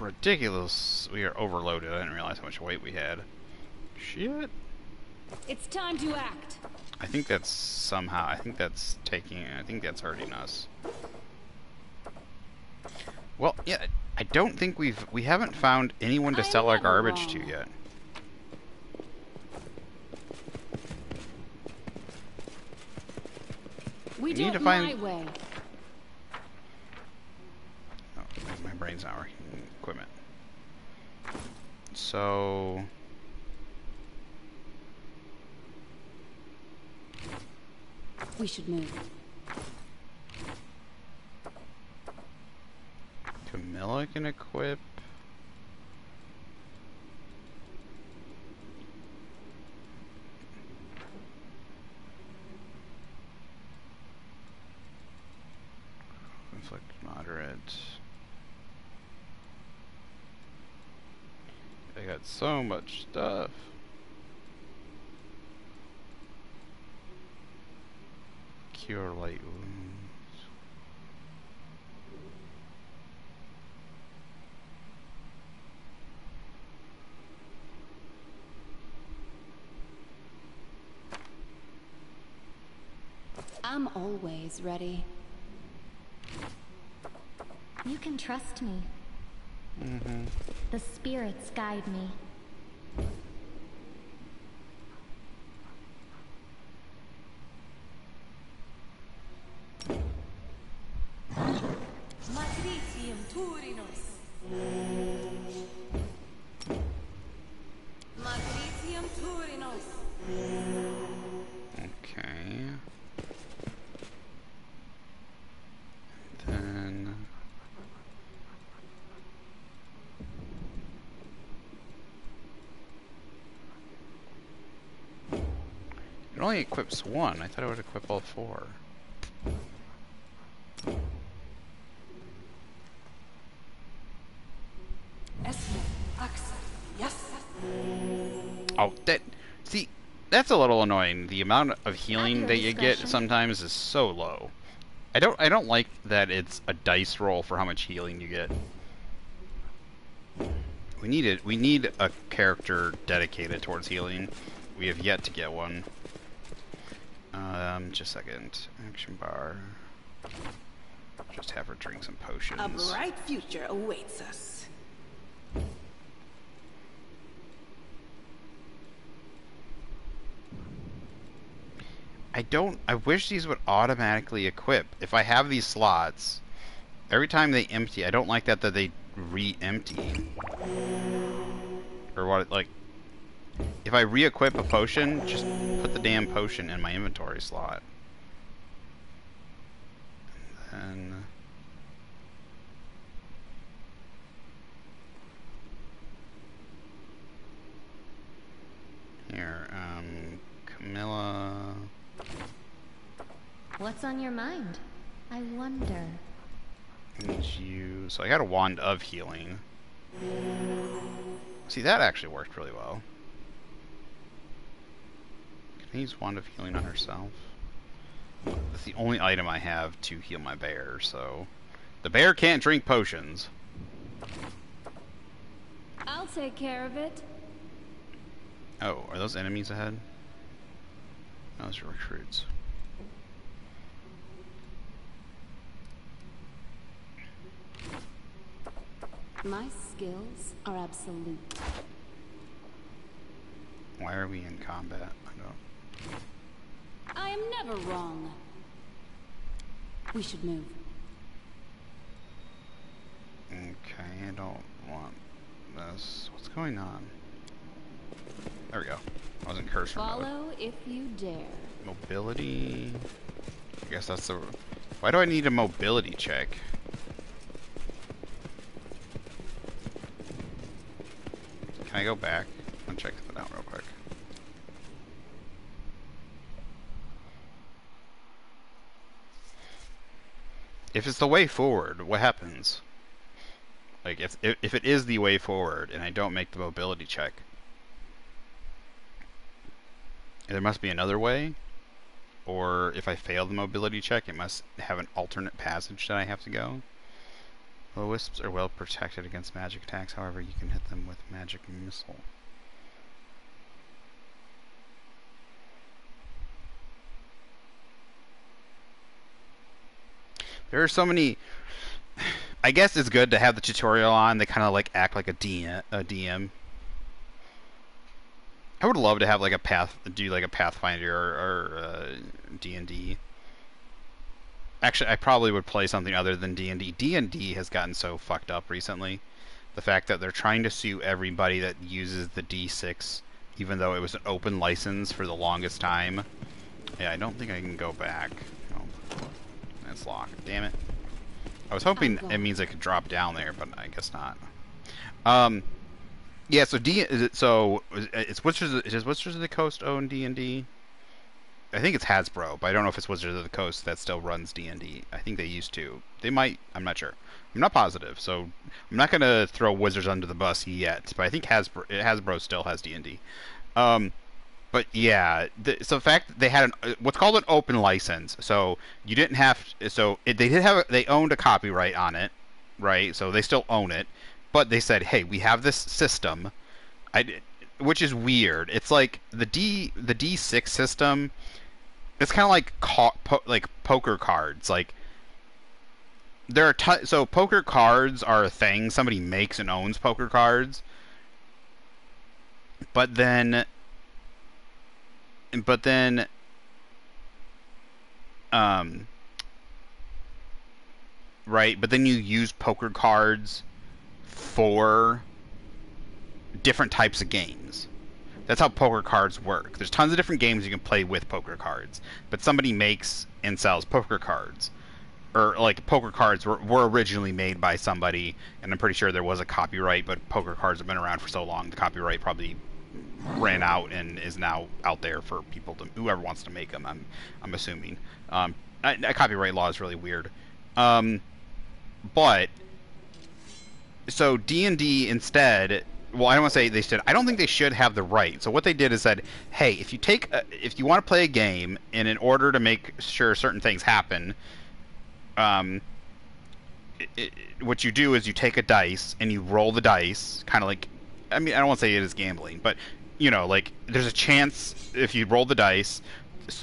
ridiculous. We are overloaded. I didn't realize how much weight we had. Shit. It's time to act. I think that's somehow. I think that's hurting us. Well, yeah. I don't think we haven't found anyone to sell our garbage to yet. We need to find my way. Oh, my brain's not working. Equipment. So we should move. Camilla can equip. Conflict moderate. I got so much stuff. Cure light wounds. I'm always ready. You can trust me. Mm-hmm. The spirits guide me. It only equips one. I thought it would equip all four. Oh, that... See, that's a little annoying. The amount of healing that you get sometimes is so low. I don't like that it's a dice roll for how much healing you get. We need a character dedicated towards healing. We have yet to get one. Just a second. Action bar. Just have her drink some potions. A bright future awaits us. I wish these would automatically equip. If I have these slots, every time they empty, I don't like that they re-empty. Or what, like... If I re-equip a potion, just put the damn potion in my inventory slot. And then... Here, Camilla... What's on your mind? I wonder. It's you... So I got a wand of healing. See, that actually worked really well. Can I use Wand of Healing on herself? That's the only item I have to heal my bear, so... The bear can't drink potions. I'll take care of it. Oh, are those enemies ahead? Those are recruits. My skills are absolute. Why are we in combat? I don't... I am never wrong. We should move. Okay, I don't want this. What's going on? There we go. I was in cursor mode. Follow if you dare. Mobility. I guess that's the. Why do I need a mobility check? Can I go back? I'll check that out real quick. If it's the way forward, what happens? Like, if it is the way forward, and I don't make the mobility check, there must be another way, or if I fail the mobility check, it must have an alternate passage that I have to go. Will-o-wisps are well protected against magic attacks, however, you can hit them with magic missile. There are so many... I guess it's good to have the tutorial on. They kind of like act like a DM. I would love to have like a Pathfinder or DND. Actually, I probably would play something other than D&D. D&D has gotten so fucked up recently. The fact that they're trying to sue everybody that uses the D6, even though it was an open license for the longest time. Yeah, I don't think I can go back. Oh, that's locked. Damn it. I was hoping it means I could drop down there, but I guess not. Yeah, so it's Wizards of the Coast own D&D? I think it's Hasbro, but I don't know if it's Wizards of the Coast that still runs D&D. I think they used to. They might. I'm not sure. I'm not positive, so I'm not going to throw Wizards under the bus yet, but I think Hasbro still has D&D. But yeah, so the fact that they had what's called an open license, so you didn't have to, they owned a copyright on it, right? So they still own it, but they said, hey, we have this system, which is weird. It's like the D6 system. It's kind of like poker cards. Like there are so poker cards are a thing. Somebody makes and owns poker cards, but then you use poker cards for different types of games. That's how poker cards work. There's tons of different games you can play with poker cards, but somebody makes and sells poker cards. Or like poker cards were originally made by somebody, and I'm pretty sure there was a copyright, but poker cards have been around for so long the copyright probably ran out and is now out there for people to, whoever wants to make them, I'm assuming. Copyright law is really weird. So D&D instead, well, I don't want to say they should. I don't think they should have the right. So what they did is said, hey, if you want to play a game, and in order to make sure certain things happen, what you do is you take a dice and you roll the dice, kind of like, I mean, I don't want to say it is gambling, but you know, like there's a chance if you roll the dice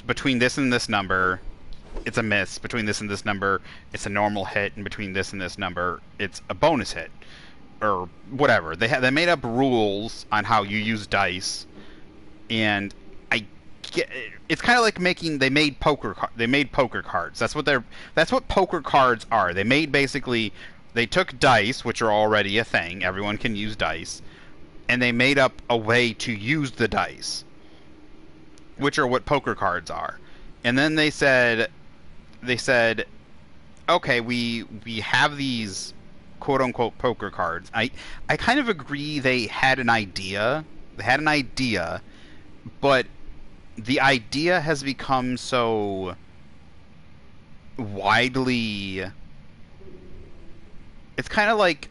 between this and this number, it's a miss. Between this and this number, it's a normal hit, and between this and this number, it's a bonus hit. Or whatever. They made up rules on how you use dice, and it's kind of like they made poker cards. That's what poker cards are. They took dice, which are already a thing. Everyone can use dice, and they made up a way to use the dice, which are what poker cards are. And then they said, okay, we have these quote-unquote poker cards. I kind of agree they had an idea. But the idea has become so widely... It's kind of like...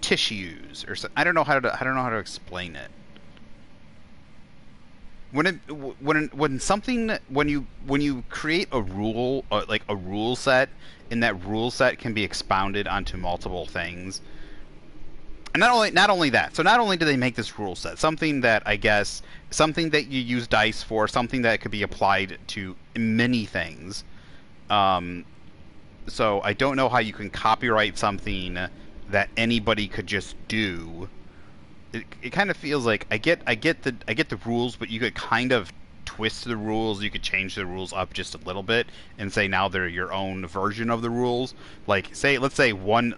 tissues or something. I don't know how to explain it. When you create a rule, like a rule set, and that rule set can be expounded onto multiple things. And not only that. So not only do they make this rule set, something that you use dice for, something that could be applied to many things. So I don't know how you can copyright something that anybody could just do. It kind of feels like I get the rules, but you could kind of twist the rules. You could change the rules up just a little bit and say now they're your own version of the rules. Like let's say you roll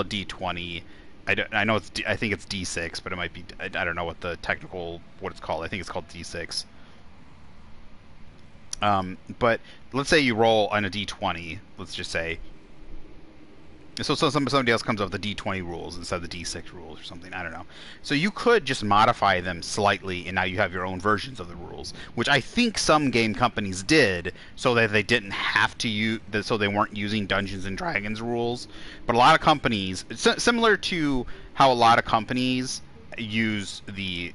a d20. I think it's d6, but it might be I don't know what the technical what it's called. I think it's called d6. But let's say you roll on a d20. Let's just say. So somebody else comes up with the D20 rules instead of the D6 rules or something. I don't know. So you could just modify them slightly, and now you have your own versions of the rules, which I think some game companies did, so that they didn't have to use, so they weren't using Dungeons and Dragons rules. But a lot of companies, similar to how a lot of companies use the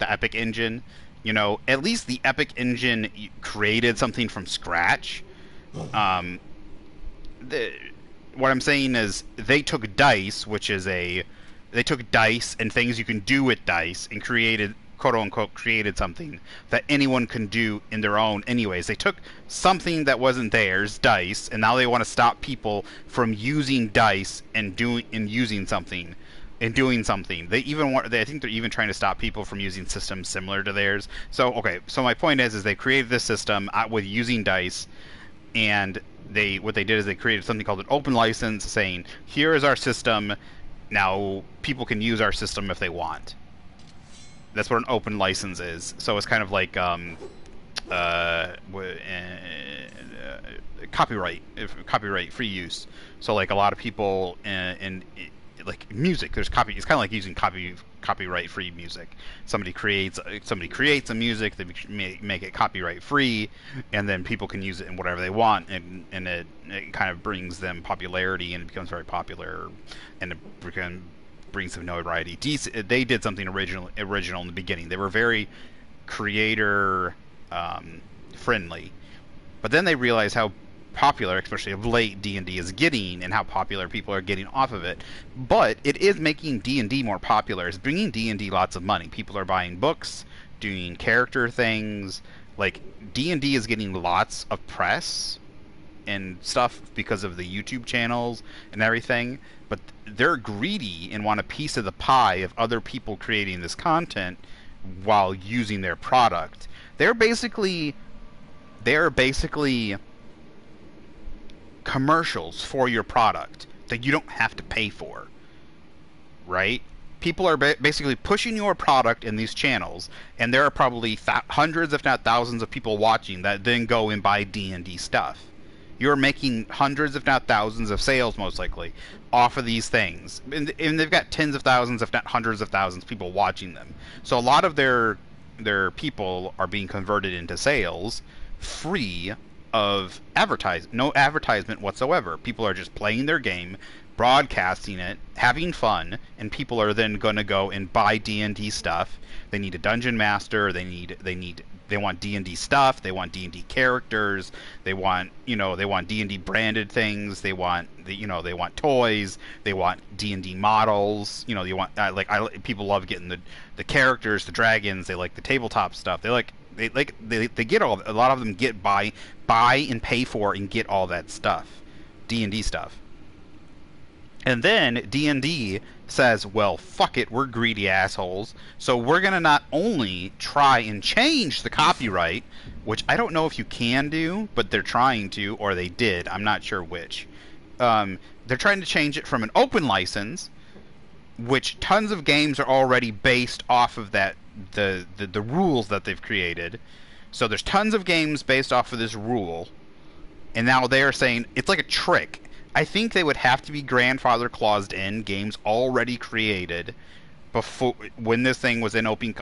Epic Engine, you know, at least the Epic Engine created something from scratch. What I'm saying is they took dice and things you can do with dice and created quote-unquote created something that anyone can do in their own anyways. They took something that wasn't theirs, dice, and now they want to stop people from using dice and doing something. They even want, I think they're even trying to stop people from using systems similar to theirs. So, okay, so my point is they created this system with using dice, and what they did is they created something called an open license, saying, here is our system, now people can use our system if they want. That's what an open license is. So it's kind of like copyright free use. So like a lot of people like music, it's kind of like using copyright free music. Somebody creates a music, they make it copyright free, and then people can use it in whatever they want, and it kind of brings them popularity, and it becomes very popular, and it can bring some notoriety. They did something original in the beginning. They were very creator friendly, but then they realized how popular, especially of late, D&D is getting, and how popular people are getting off of it. But it is making D&D more popular. It's bringing D&D lots of money. People are buying books, doing character things. Like, D&D is getting lots of press and stuff because of the YouTube channels and everything. But they're greedy and want a piece of the pie of other people creating this content while using their product. They're basically commercials for your product that you don't have to pay for, right? People are basically pushing your product in these channels, and there are probably hundreds, if not thousands, of people watching that then go and buy D&D stuff. You're making hundreds, if not thousands, of sales, most likely, off of these things. And they've got tens of thousands, if not hundreds of thousands, of people watching them. So a lot of their people are being converted into sales free of no advertisement whatsoever. People are just playing their game, broadcasting it, having fun, and people are then going to go and buy D&D stuff. They need a dungeon master, they want D&D stuff, they want D&D characters, they want D&D branded things, they want toys, they want D&D models, people love getting the characters, the dragons, they like the tabletop stuff. They get all, a lot of them get buy and pay for and get all that stuff, D&D stuff. And then D&D says, well, fuck it, we're greedy assholes, so we're gonna not only try and change the copyright, which I don't know if you can do, but they're trying to, or they did, I'm not sure which. They're trying to change it from an open license, which tons of games are already based off of that, the rules that they've created. So there's tons of games based off of this rule, and now they're saying it's like a trick. I think they would have to be grandfather claused in games already created before, when this thing was in open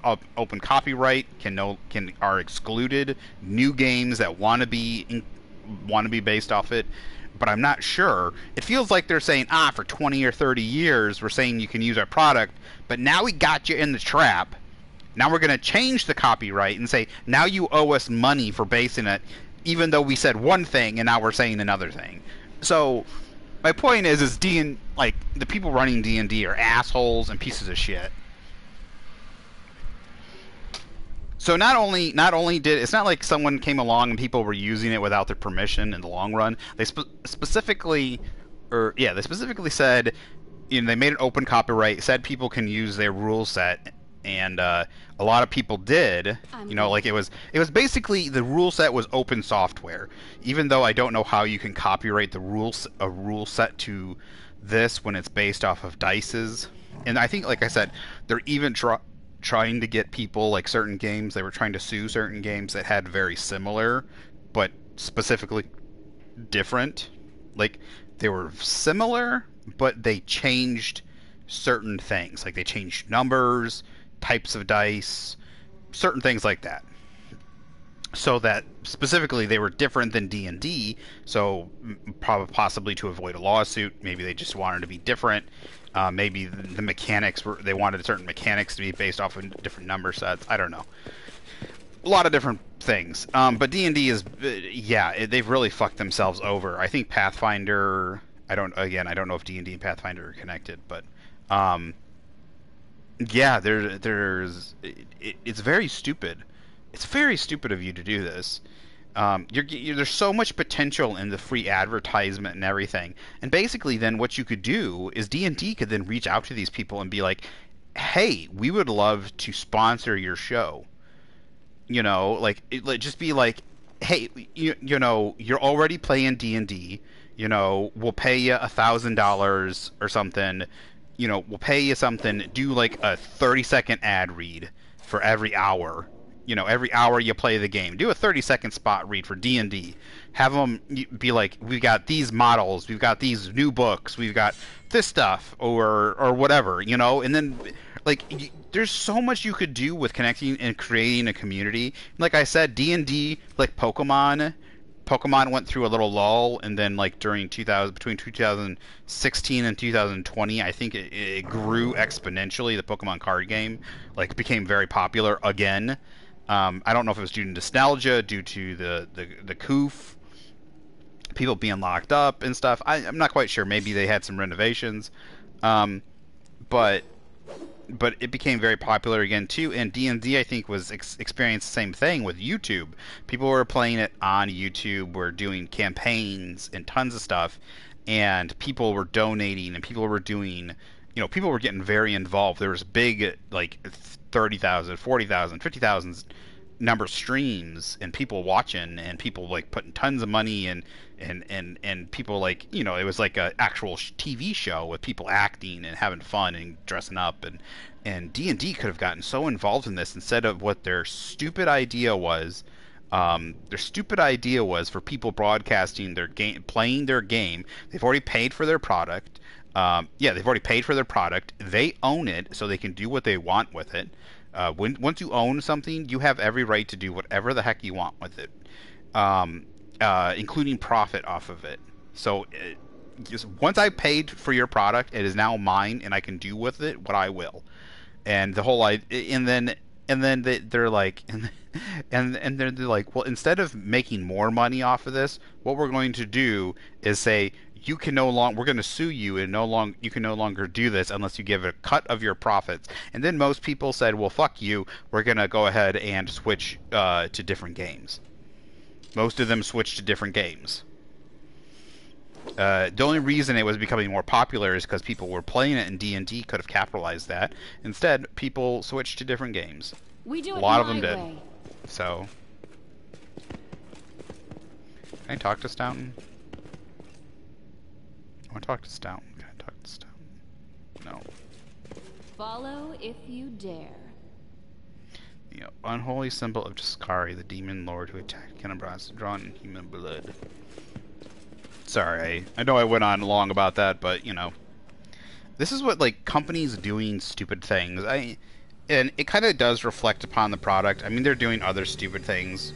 copyright, are excluded. New games that want to be based off it, but I'm not sure. It feels like they're saying, for 20 or 30 years, we're saying you can use our product, but now we got you in the trap. Now we're going to change the copyright and say, now you owe us money for basing it, even though we said one thing and now we're saying another thing. So my point is the people running D&D are assholes and pieces of shit. So not only it's not like someone came along and people were using it without their permission in the long run. They specifically said, they made an open copyright, said people can use their rule set. And a lot of people did, it was basically, the rule set was open software. Even though I don't know how you can copyright a rule set to this when it's based off of dices. And I think, like I said, they're even trying to get people, like certain games, they were trying to sue certain games that had very similar, but specifically different. Like, they were similar, but they changed certain things. Like, they changed numbers, types of dice, certain things like that, so that specifically they were different than D&D, so possibly to avoid a lawsuit, maybe they just wanted to be different. Maybe the mechanics were, they wanted certain mechanics to be based off of different number sets. I don't know, a lot of different things. But D&D is, they've really fucked themselves over. I think Pathfinder, I don't know if D&D and Pathfinder are connected, but Yeah, there's it's very stupid. It's very stupid of you to do this. There's so much potential in the free advertisement and everything. And basically then what you could do is D&D could then reach out to these people and be like, hey, we would love to sponsor your show. You know, like, just be like, hey, you know, you're already playing D&D. You know, we'll pay you $1,000 or something. You know, we'll pay you something. Do like a 30-second ad read for every hour. You know, every hour you play the game, do a 30-second spot read for D&D. Have them be like, we've got these models, we've got these new books, we've got this stuff, or whatever, you know. And then, like, there's so much you could do with connecting and creating a community. Like I said, D&D, like Pokemon went through a little lull, and then like between 2016 and 2020, I think it grew exponentially. The Pokemon card game, like, became very popular again. I don't know if it was due to nostalgia, due to the COOF, people being locked up and stuff. I'm not quite sure. Maybe they had some renovations, but it became very popular again too. And D&D, I think, was experienced the same thing with YouTube. People were playing it on YouTube, were doing campaigns and tons of stuff, and people were donating, and people were doing. You know, people were getting very involved. There was big, like, 30,000, 40,000, 50,000 number streams, and people watching, and people, like, putting tons of money, and people, like, you know, it was like an actual TV show with people acting and having fun and dressing up, and D&D could have gotten so involved in this instead of what their stupid idea was. Their stupid idea was for people broadcasting their game, playing their game. They've already paid for their product. They've already paid for their product. They own it, so they can do what they want with it. Once you own something, you have every right to do whatever the heck you want with it, including profit off of it. So once I paid for your product, it is now mine, and I can do with it what I will. And the whole and then they're like, and they're like, well, instead of making more money off of this, what we're going to do is say, you can no longer. We're going to sue you, and you can no longer do this unless you give a cut of your profits. And then most people said, "Well, fuck you. We're going to go ahead and switch to different games." Most of them switched to different games. The only reason it was becoming more popular is because people were playing it, and D&D could have capitalized that. Instead, people switched to different games. We do a lot of them did. So, can I talk to Staunton? I want to talk to Staunton. Can I talk to Staunton? No. Follow if you dare. The unholy symbol of Deskari, the demon lord who attacked Kenabres, drawn in human blood. Sorry, I know I went on long about that, but, you know. This is what, like, companies doing stupid things. And it kind of does reflect upon the product. I mean, they're doing other stupid things.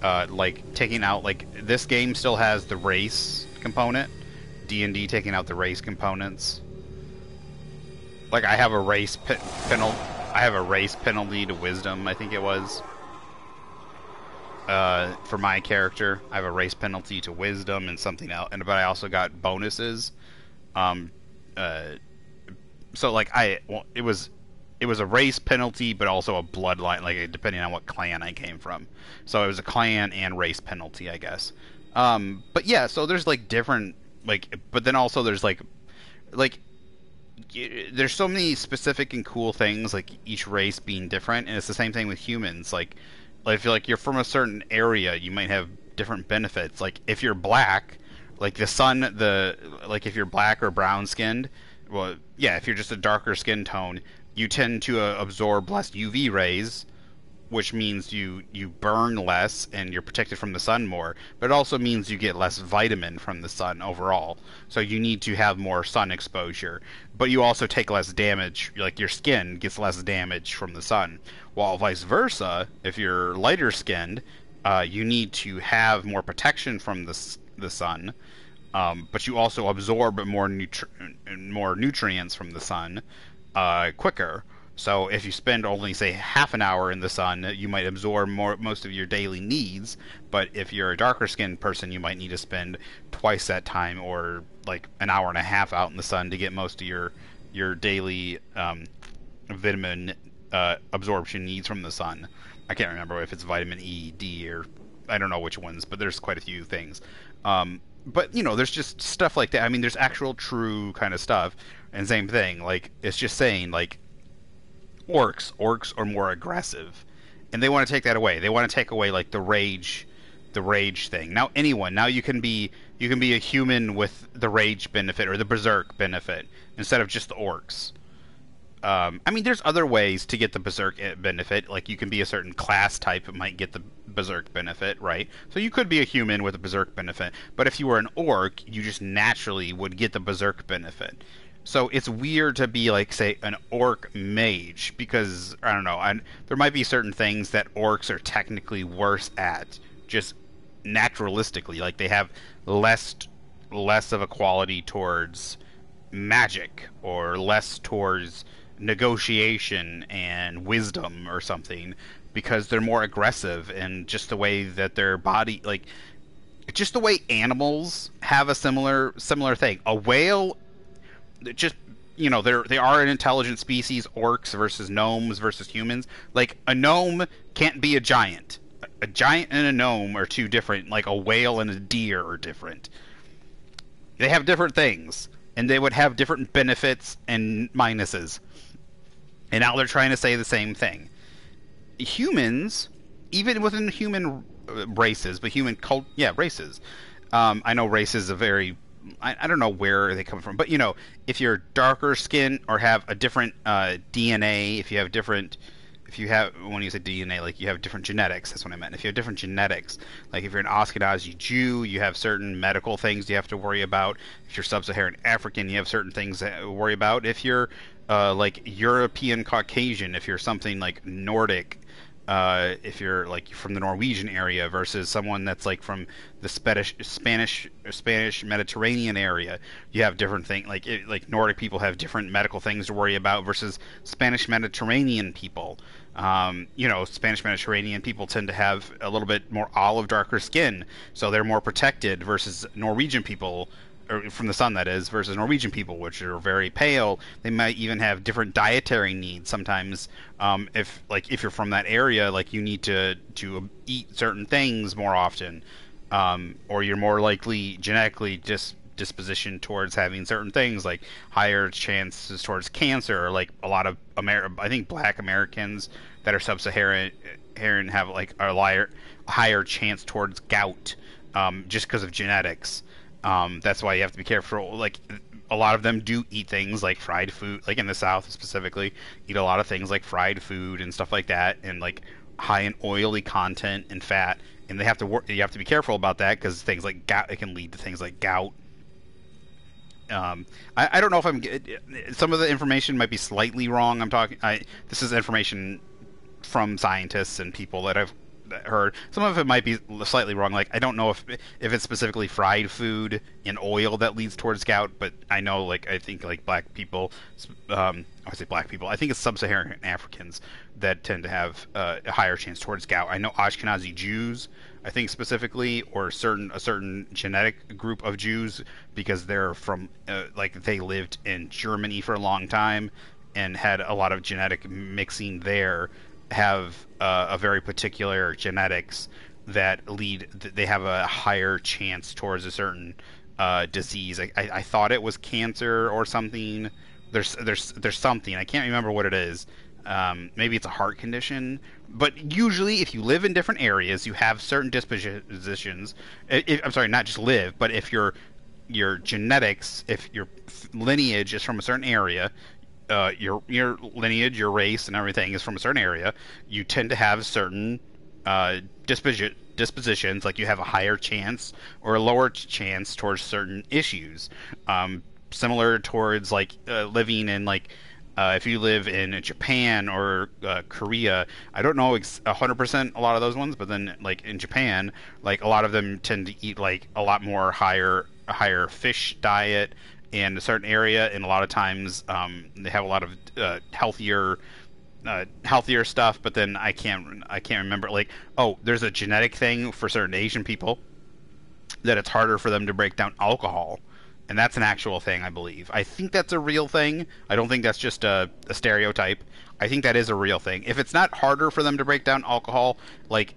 Like, taking out, like, this game still has the race component. D&D taking out the race components. Like, I have a race penalty. I have a race penalty to wisdom, I think it was. For my character, I have a race penalty to wisdom and something else. And but I also got bonuses. So like it was a race penalty, but also a bloodline, like depending on what clan I came from. So it was a clan and race penalty, I guess. But yeah, so there's like different. Like, but then also there's like, there's so many specific and cool things, like each race being different, and it's the same thing with humans. Like, I feel like you're from a certain area, you might have different benefits. Like, if you're black, like the sun, if you're black or brown skinned, well, yeah, if you're just a darker skin tone, you tend to absorb less UV rays, which means you burn less and you're protected from the sun more, but it also means you get less vitamin from the sun overall. So you need to have more sun exposure, but you also take less damage, like your skin gets less damage from the sun. While vice versa, if you're lighter skinned, you need to have more protection from the sun, but you also absorb more nutrients from the sun quicker. So if you spend only, say, half an hour in the sun, you might absorb most of your daily needs. But if you're a darker-skinned person, you might need to spend twice that time, or like an hour and a half out in the sun to get most of your daily vitamin absorption needs from the sun. I can't remember if it's vitamin E, D, or I don't know which ones, but there's quite a few things. But, you know, there's just stuff like that. I mean, there's actual true kind of stuff. And same thing, like, it's just saying, like, orcs are more aggressive. And they want to take that away. They want to take away, like, the rage thing. Now, anyone, now you can be a human with the rage benefit or the berserk benefit instead of just the orcs. I mean, there's other ways to get the berserk benefit. Like, you can be a certain class type that might get the berserk benefit, right? So you could be a human with a berserk benefit, but if you were an orc, you just naturally would get the berserk benefit. So it's weird to be, like, say, an orc mage, because, I don't know, there might be certain things that orcs are technically worse at, just naturalistically. Like, they have less of a quality towards magic, or less towards negotiation and wisdom or something, because they're more aggressive and just the way that their body, like, just the way animals have a similar thing. A whale, just, you know, they are an intelligent species. Orcs versus gnomes versus humans. Like, a gnome can't be a giant. A giant and a gnome are two different. Like, a whale and a deer are different. They have different things, and they would have different benefits and minuses. And now they're trying to say the same thing. Humans, even within human races, but human cult, yeah, races. I know races are very, I don't know where they come from, but, you know, if you're darker skinned or have a different DNA, when you say DNA, like, you have different genetics, that's what I meant. If you have different genetics, like, if you're an Ashkenazi Jew, you have certain medical things you have to worry about. If you're Sub-Saharan African, you have certain things to worry about. If you're, like, European Caucasian, if you're something like Nordic, if you're, like, from the Norwegian area versus someone that's, like, from the Spanish Mediterranean area, you have different things. Like, Nordic people have different medical things to worry about versus Spanish Mediterranean people. You know, Spanish Mediterranean people tend to have a little bit more olive, darker skin, so they're more protected versus Norwegian people, or from the sun, that is, versus Norwegian people, which are very pale. They might even have different dietary needs sometimes. If you're from that area, like, you need to eat certain things more often, or you're more likely genetically disposition towards having certain things, like higher chances towards cancer, or, like, a lot of I think Black Americans that are Sub-Saharan have, like, a higher chance towards gout, just because of genetics. That's why you have to be careful. Like, a lot of them do eat things like fried food, like, in the South specifically, eat a lot of things like fried food and stuff like that, and, like, high in oily content and fat, and they have to you have to be careful about that, because things like gout, it can lead to things like gout. I don't know if some of the information might be slightly wrong. This is information from scientists and people that I've heard. Some of it might be slightly wrong. Like, I don't know if it's specifically fried food and oil that leads towards gout, but I know, like, I think, like, Black people, I think it's Sub-Saharan Africans that tend to have a higher chance towards gout. I know Ashkenazi Jews, I think specifically, or a certain genetic group of Jews, because they're from, they lived in Germany for a long time and had a lot of genetic mixing there, have a very particular genetics that they have a higher chance towards a certain disease. I thought it was cancer or something. There's something, I can't remember what it is. Maybe it's a heart condition, but usually if you live in different areas, you have certain dispositions. I'm sorry, not just live, but if your genetics, if your lineage is from a certain area, your lineage, your race, and everything is from a certain area, you tend to have certain dispositions. Like, you have a higher chance or a lower chance towards certain issues. Similar towards, like, living in, like, if you live in Japan or Korea, I don't know 100% a lot of those ones, but then, like, in Japan, like, a lot of them tend to eat, like, a lot more higher fish diet in a certain area, and a lot of times they have a lot of healthier stuff. But then I can't remember, like, there's a genetic thing for certain Asian people that it's harder for them to break down alcohol And that's an actual thing, I believe. I think that's a real thing. I don't think that's just a stereotype. I think that is a real thing. If it's not harder for them to break down alcohol, like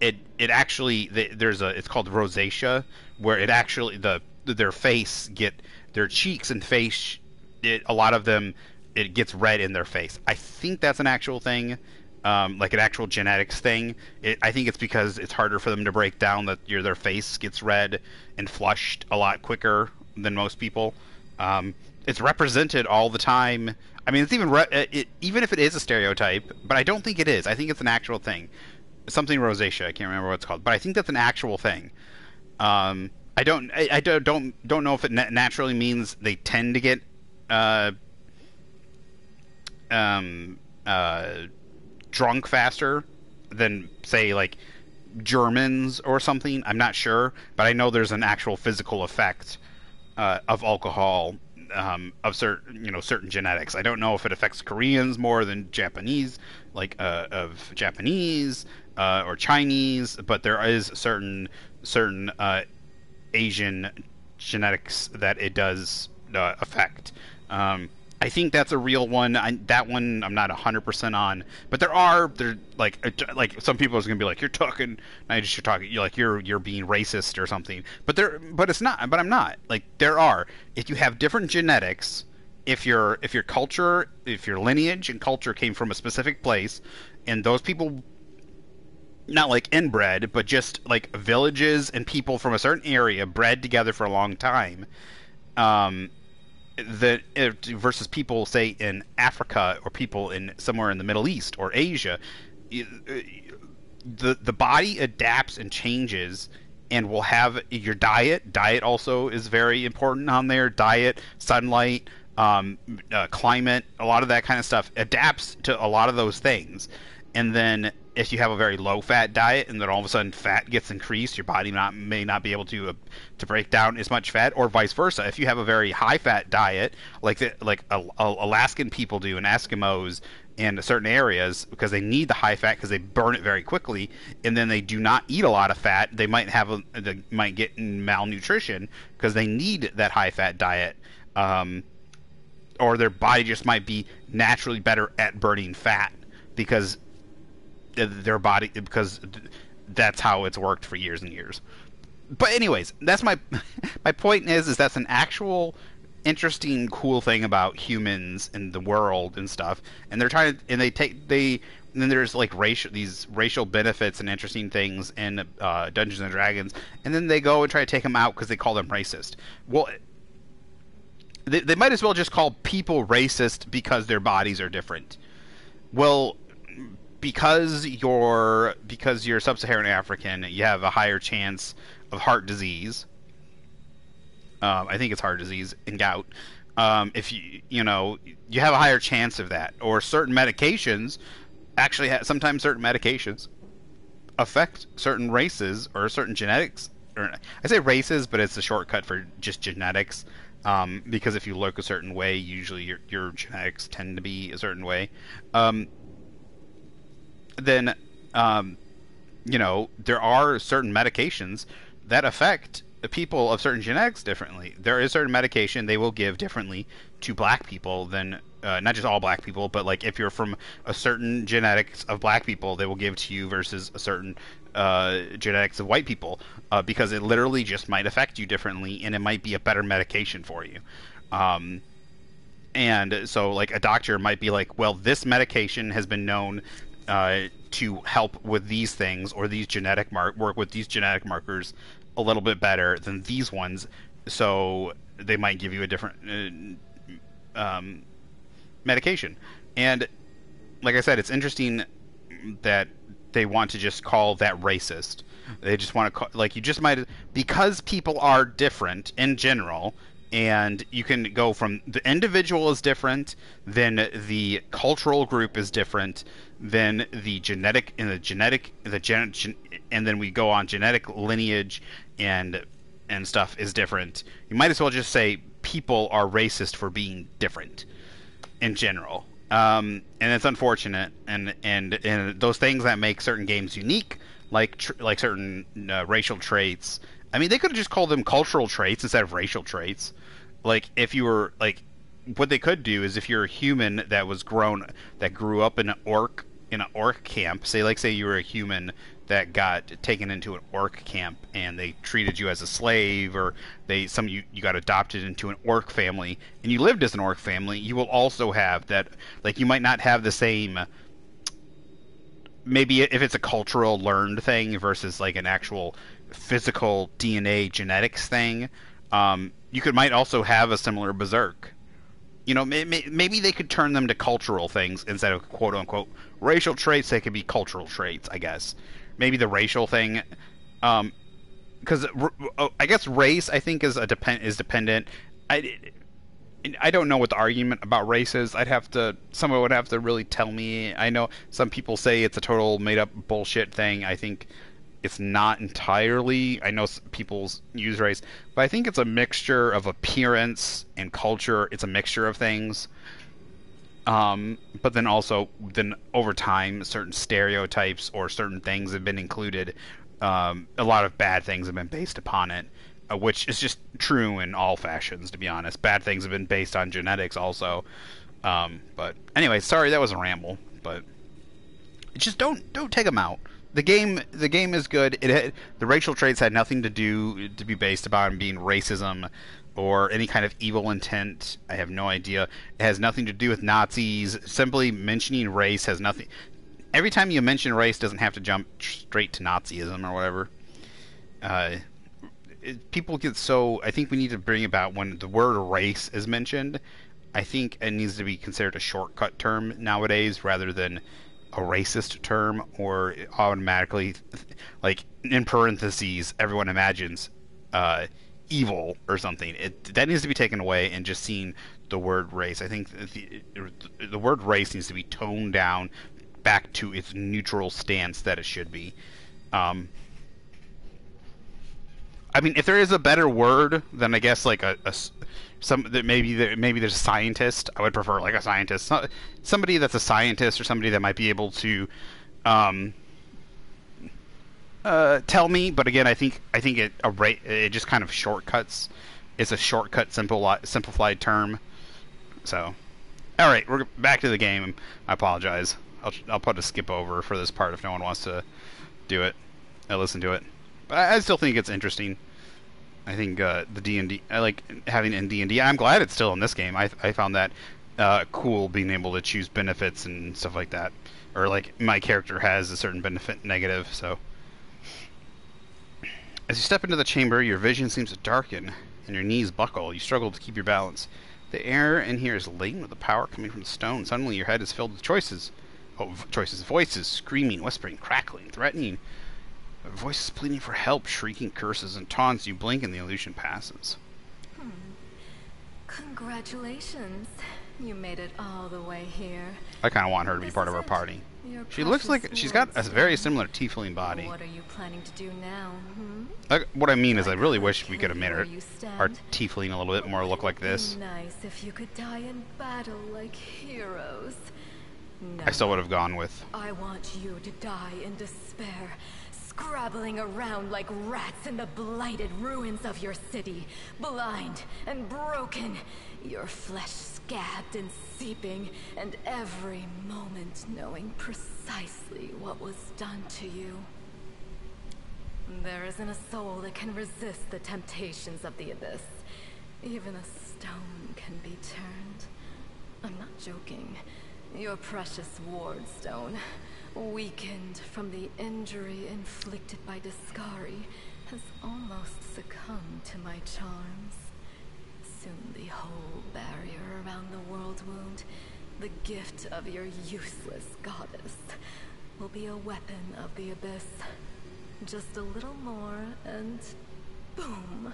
it actually there's a it's called rosacea, where it actually their face get their cheeks and face a lot of them it gets red in their face. I think that's an actual thing. Like an actual genetics thing. I think it's because it's harder for them to break down that their face gets red and flushed a lot quicker than most people. It's represented all the time. I mean, it's even if it is a stereotype, but I don't think it is. I think it's an actual thing. Something rosacea. I can't remember what it's called, but I think that's an actual thing. I don't know if it naturally means they tend to get drunk faster than, say, like Germans or something. I'm not sure, but I know there's an actual physical effect of alcohol of certain certain genetics. I don't know if it affects Koreans more than Japanese, like of Japanese or Chinese, but there is certain Asian genetics that it does affect. I think that's a real one. That one I'm not 100% on, but there like some people are going to be like, you're talking, not just you're talking, you're being racist or something. But it's not. But I'm not. Like there are. If you have different genetics, if your culture, if your lineage and culture came from a specific place, and those people, not like inbred, but just like villages and people from a certain area bred together for a long time, versus people, say, in Africa or people in somewhere in the Middle East or Asia, the body adapts and changes, and will have your diet. Diet also is very important on there. Diet, sunlight, climate, a lot of that kind of stuff adapts to a lot of those things. And then if you have a very low-fat diet, and then all of a sudden fat gets increased, your body may not be able to break down as much fat, or vice versa. If you have a very high-fat diet, like Alaskan people do, and Eskimos, in certain areas, because they need the high fat because they burn it very quickly, and then they do not eat a lot of fat, they might get malnutrition because they need that high-fat diet, or their body just might be naturally better at burning fat because their body, because that's how it's worked for years and years. But anyways, that's my point is that's an actual interesting cool thing about humans and the world and stuff, and they're trying to, and then there's like these racial benefits and interesting things in Dungeons and Dragons, and then they go and try to take them out because they call them racist. Well, they might as well just call people racist because their bodies are different. Well, because you're sub-Saharan African, you have a higher chance of heart disease. I think it's heart disease and gout. If you have a higher chance of that, or certain medications actually sometimes certain medications affect certain races or certain genetics. Or I say races, but it's a shortcut for just genetics. Because if you look a certain way, usually your genetics tend to be a certain way. Then there are certain medications that affect people of certain genetics differently. There is certain medication they will give differently to black people than, not just all black people, but like if you're from a certain genetics of black people, they will give to you versus a certain genetics of white people, because it literally just might affect you differently, and it might be a better medication for you. And so like a doctor might be like, well, this medication has been known to help with these things, or these genetic work with these genetic markers a little bit better than these ones, so they might give you a different medication. And like I said, it's interesting that they want to just call that racist. They just want to call, like, you just might, because people are different in general. And you can go from the individual is different, then the cultural group is different, then the genetic and and then we go on genetic lineage and stuff is different. You might as well just say people are racist for being different in general, and it's unfortunate. And those things that make certain games unique, like certain racial traits I mean, they could have just called them cultural traits instead of racial traits. Like, if you were, like, what they could do is if you're a human that was grown, that grew up in an orc camp, say you were a human that got taken into an orc camp and they treated you as a slave, or you got adopted into an orc family and you lived as an orc family, you will also have that, like, you might not have the same, maybe if it's a cultural learned thing versus like an actual physical DNA genetics thing, you might also have a similar berserk. You know, maybe they could turn them to cultural things instead of quote-unquote racial traits. They could be cultural traits, I guess. Maybe the racial thing, because I guess race, I think, is dependent. I don't know what the argument about race is. Someone would have to really tell me. I know some people say it's a total made-up bullshit thing. I think it's not entirely. I know people use race, but I think it's a mixture of appearance and culture. It's a mixture of things. But then also, over time, certain stereotypes or certain things have been included. A lot of bad things have been based upon it, which is just true in all fashions, to be honest. Bad things have been based on genetics also. But anyway, sorry, that was a ramble. But just don't take them out. The game is good. The racial traits had nothing to be based upon being racism or any kind of evil intent. I have no idea. It has nothing to do with Nazis. Simply mentioning race has nothing. Every time you mention race, doesn't have to jump straight to Nazism or whatever. People get so. I think we need to bring about when the word race is mentioned. I think it needs to be considered a shortcut term nowadays rather than a racist term, or automatically, like, in parentheses, everyone imagines evil or something. That needs to be taken away and just seen the word race. I think the word race needs to be toned down back to its neutral stance that it should be. I mean, if there is a better word, then I guess like maybe there's a scientist. I would prefer like a scientist, somebody that's a scientist, or somebody that might be able to tell me. But again, I think it just kind of shortcuts. It's a shortcut, simplified term. So, all right, we're back to the game. I apologize. I'll put a skip over for this part if no one wants to do it. Listen to it. But I still think it's interesting. I think the D&D, I like having it in D&D. I'm glad it's still in this game. I found that cool, being able to choose benefits and stuff like that. Or like my character has a certain benefit negative, so. As you step into the chamber, your vision seems to darken and your knees buckle. You struggle to keep your balance. The air in here is laden with the power coming from the stone. Suddenly your head is filled with choices. Voices, screaming, whispering, crackling, threatening. Voices pleading for help, shrieking curses and taunts. You blink and the illusion passes. Congratulations. You made it all the way here. I kind of want her to be part of our party. She looks like she's got a very similar Tiefling body. What are you planning to do now? What I mean is I really wish we could have made our Tiefling a little bit more look like this. Nice if you could die in battle like heroes. No, I still would have gone with. I want you to die in despair. Scrabbling around like rats in the blighted ruins of your city, blind and broken, your flesh scabbed and seeping, and every moment knowing precisely what was done to you. There isn't a soul that can resist the temptations of the abyss. Even a stone can be turned. I'm not joking. Your precious Wardstone, weakened from the injury inflicted by Deskari, has almost succumbed to my charms. Soon the whole barrier around the World Wound, the gift of your useless goddess, will be a weapon of the abyss. Just a little more and boom.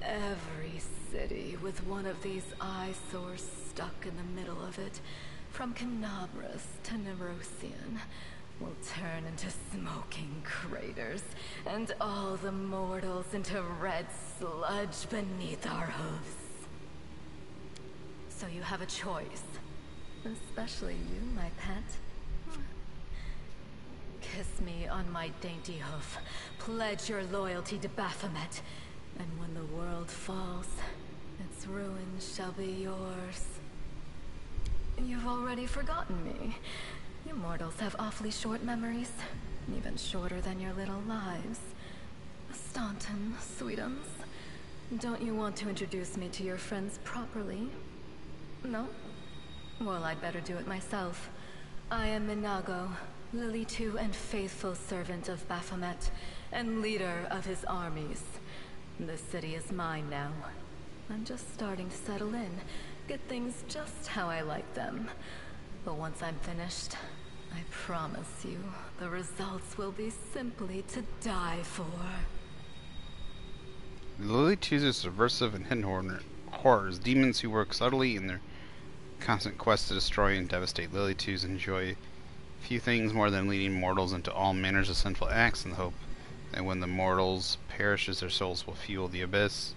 Every city with one of these eyesores stuck in the middle of it, from Kenabres to Neverwinter, will turn into smoking craters, and all the mortals into red sludge beneath our hooves. So you have a choice, especially you, my pet. kiss me on my dainty hoof. Pledge your loyalty to Baphomet. And when the world falls, its ruins shall be yours. You've already forgotten me. You mortals have awfully short memories. Even shorter than your little lives. Staunton, Sweetums. Don't you want to introduce me to your friends properly? No? Well, I'd better do it myself. I am Minagho, Lilitu and faithful servant of Baphomet, and leader of his armies. The city is mine now. I'm just starting to settle in, get things just how I like them. But once I'm finished, I promise you, the results will be simply to die for. Lilitu is subversive and hidden horrors, demons who work subtly in their constant quest to destroy and devastate. Lilitus enjoy few things more than leading mortals into all manners of sinful acts in the hope that when the mortals perishes, their souls will fuel the abyss.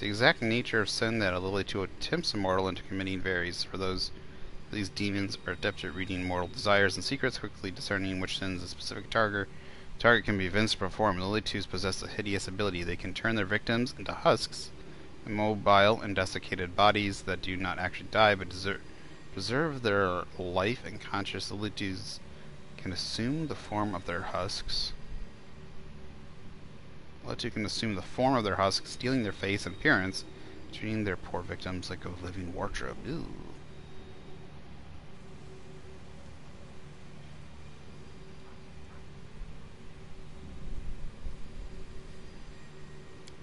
The exact nature of sin that a Lilitu attempts a mortal into committing varies. For these demons are adept at reading mortal desires and secrets, quickly discerning which sins a specific target can be evinced or perform. Lilitus possess a hideous ability. They can turn their victims into husks, immobile and desiccated bodies that do not actually die but preserve their life and conscious. Lilitus can assume the form of their husks. Lilitu can assume the form of their husks, stealing their face and appearance, treating their poor victims like a living wardrobe. Ooh.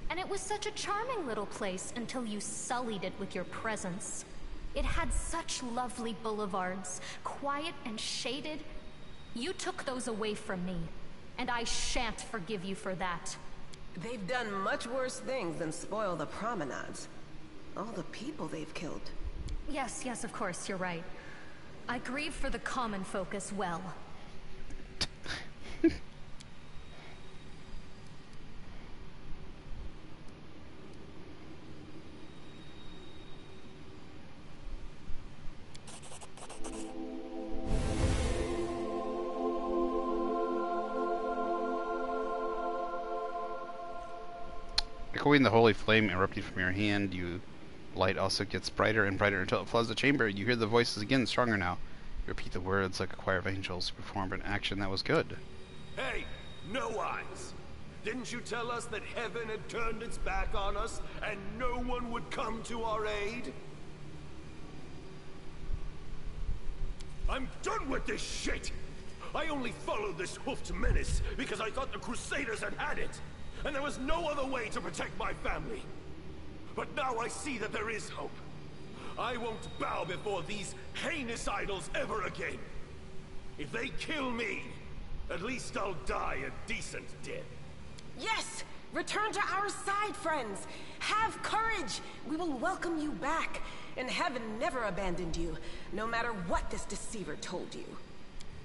And it was such a charming little place until you sullied it with your presence. It had such lovely boulevards, quiet and shaded. You took those away from me, and I shan't forgive you for that. They've done much worse things than spoil the promenades. All the people they've killed. Yes, of course, you're right. I grieve for the common folk as well. Echoing the holy flame erupting from your hand, your light also gets brighter and brighter until it floods the chamber. You hear the voices again, stronger now. You repeat the words like a choir of angels who performed an action that was good. Hey, No Eyes! Didn't you tell us that heaven had turned its back on us and no one would come to our aid? I'm done with this shit! I only followed this hoofed menace because I thought the Crusaders had had it, and there was no other way to protect my family. But now I see that there is hope. I won't bow before these heinous idols ever again. If they kill me, at least I'll die a decent death. Yes! Return to our side, friends! Have courage! We will welcome you back. And heaven never abandoned you, no matter what this deceiver told you.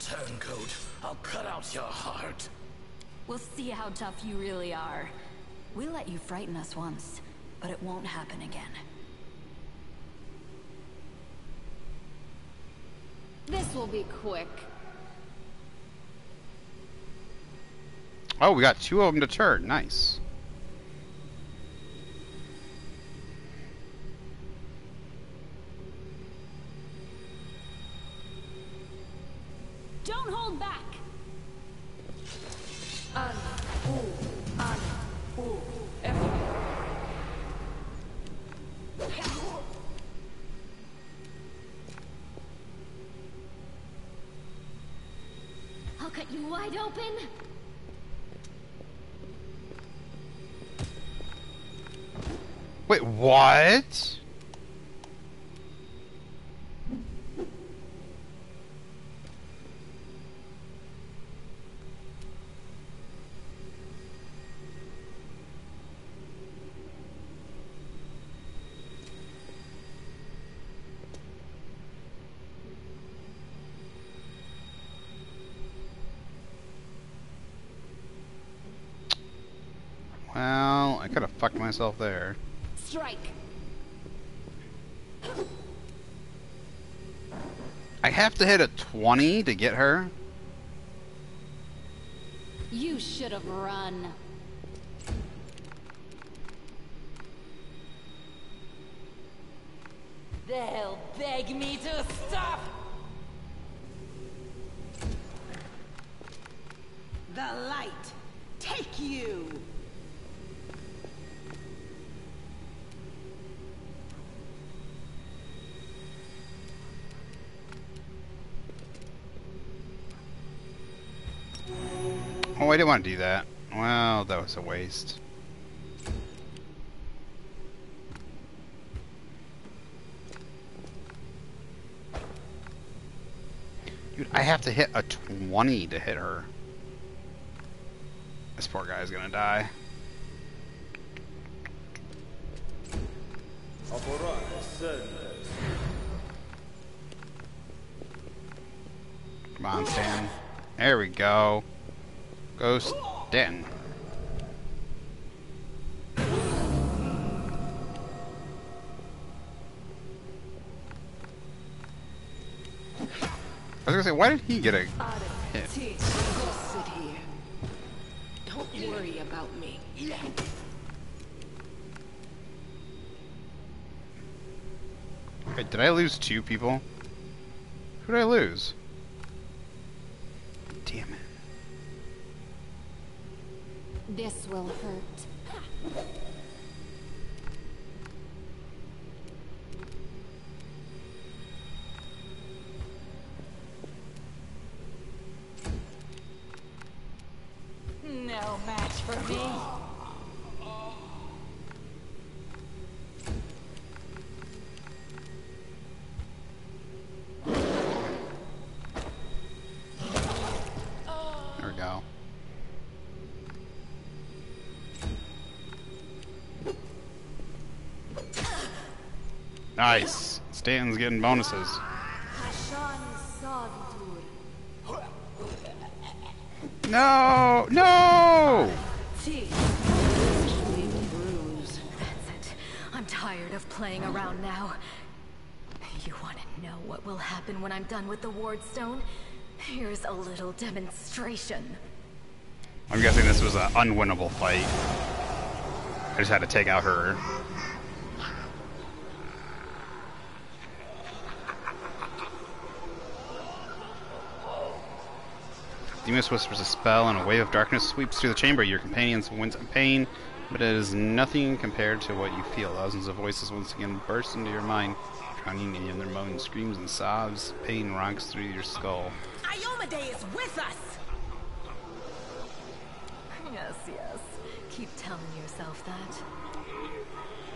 Turncoat, I'll cut out your heart. We'll see how tough you really are. We let you frighten us once, but it won't happen again. This will be quick. Oh, we got two of them to turn. Nice. Don't hold back. I'll cut you wide open. Wait, what? Well, I could have fucked myself there. Strike. I have to hit a 20 to get her. You should have run. They'll beg me to stop! The light! Take you! Oh, I didn't want to do that. Well, that was a waste. Dude, I have to hit a 20 to hit her. This poor guy's gonna die. Come on, Stan. There we go. Go, Stan. I was gonna say, why did he get a hit? Don't worry about me. Okay, did I lose two people? Who did I lose? Damn it. This will hurt. No match for me. There we go. Nice. Stanton's getting bonuses. No! No! Bruise. That's it. I'm tired of playing around now. You want to know what will happen when I'm done with the Wardstone? Here's a little demonstration. I'm guessing this was an unwinnable fight. I just had to take out her. Demas whispers a spell, and a wave of darkness sweeps through the chamber. Your companions wince in pain, but it is nothing compared to what you feel. Thousands of voices once again burst into your mind, drowning you in their moans, screams, and sobs. Pain rocks through your skull. Iomedae is with us! Yes, yes. Keep telling yourself that.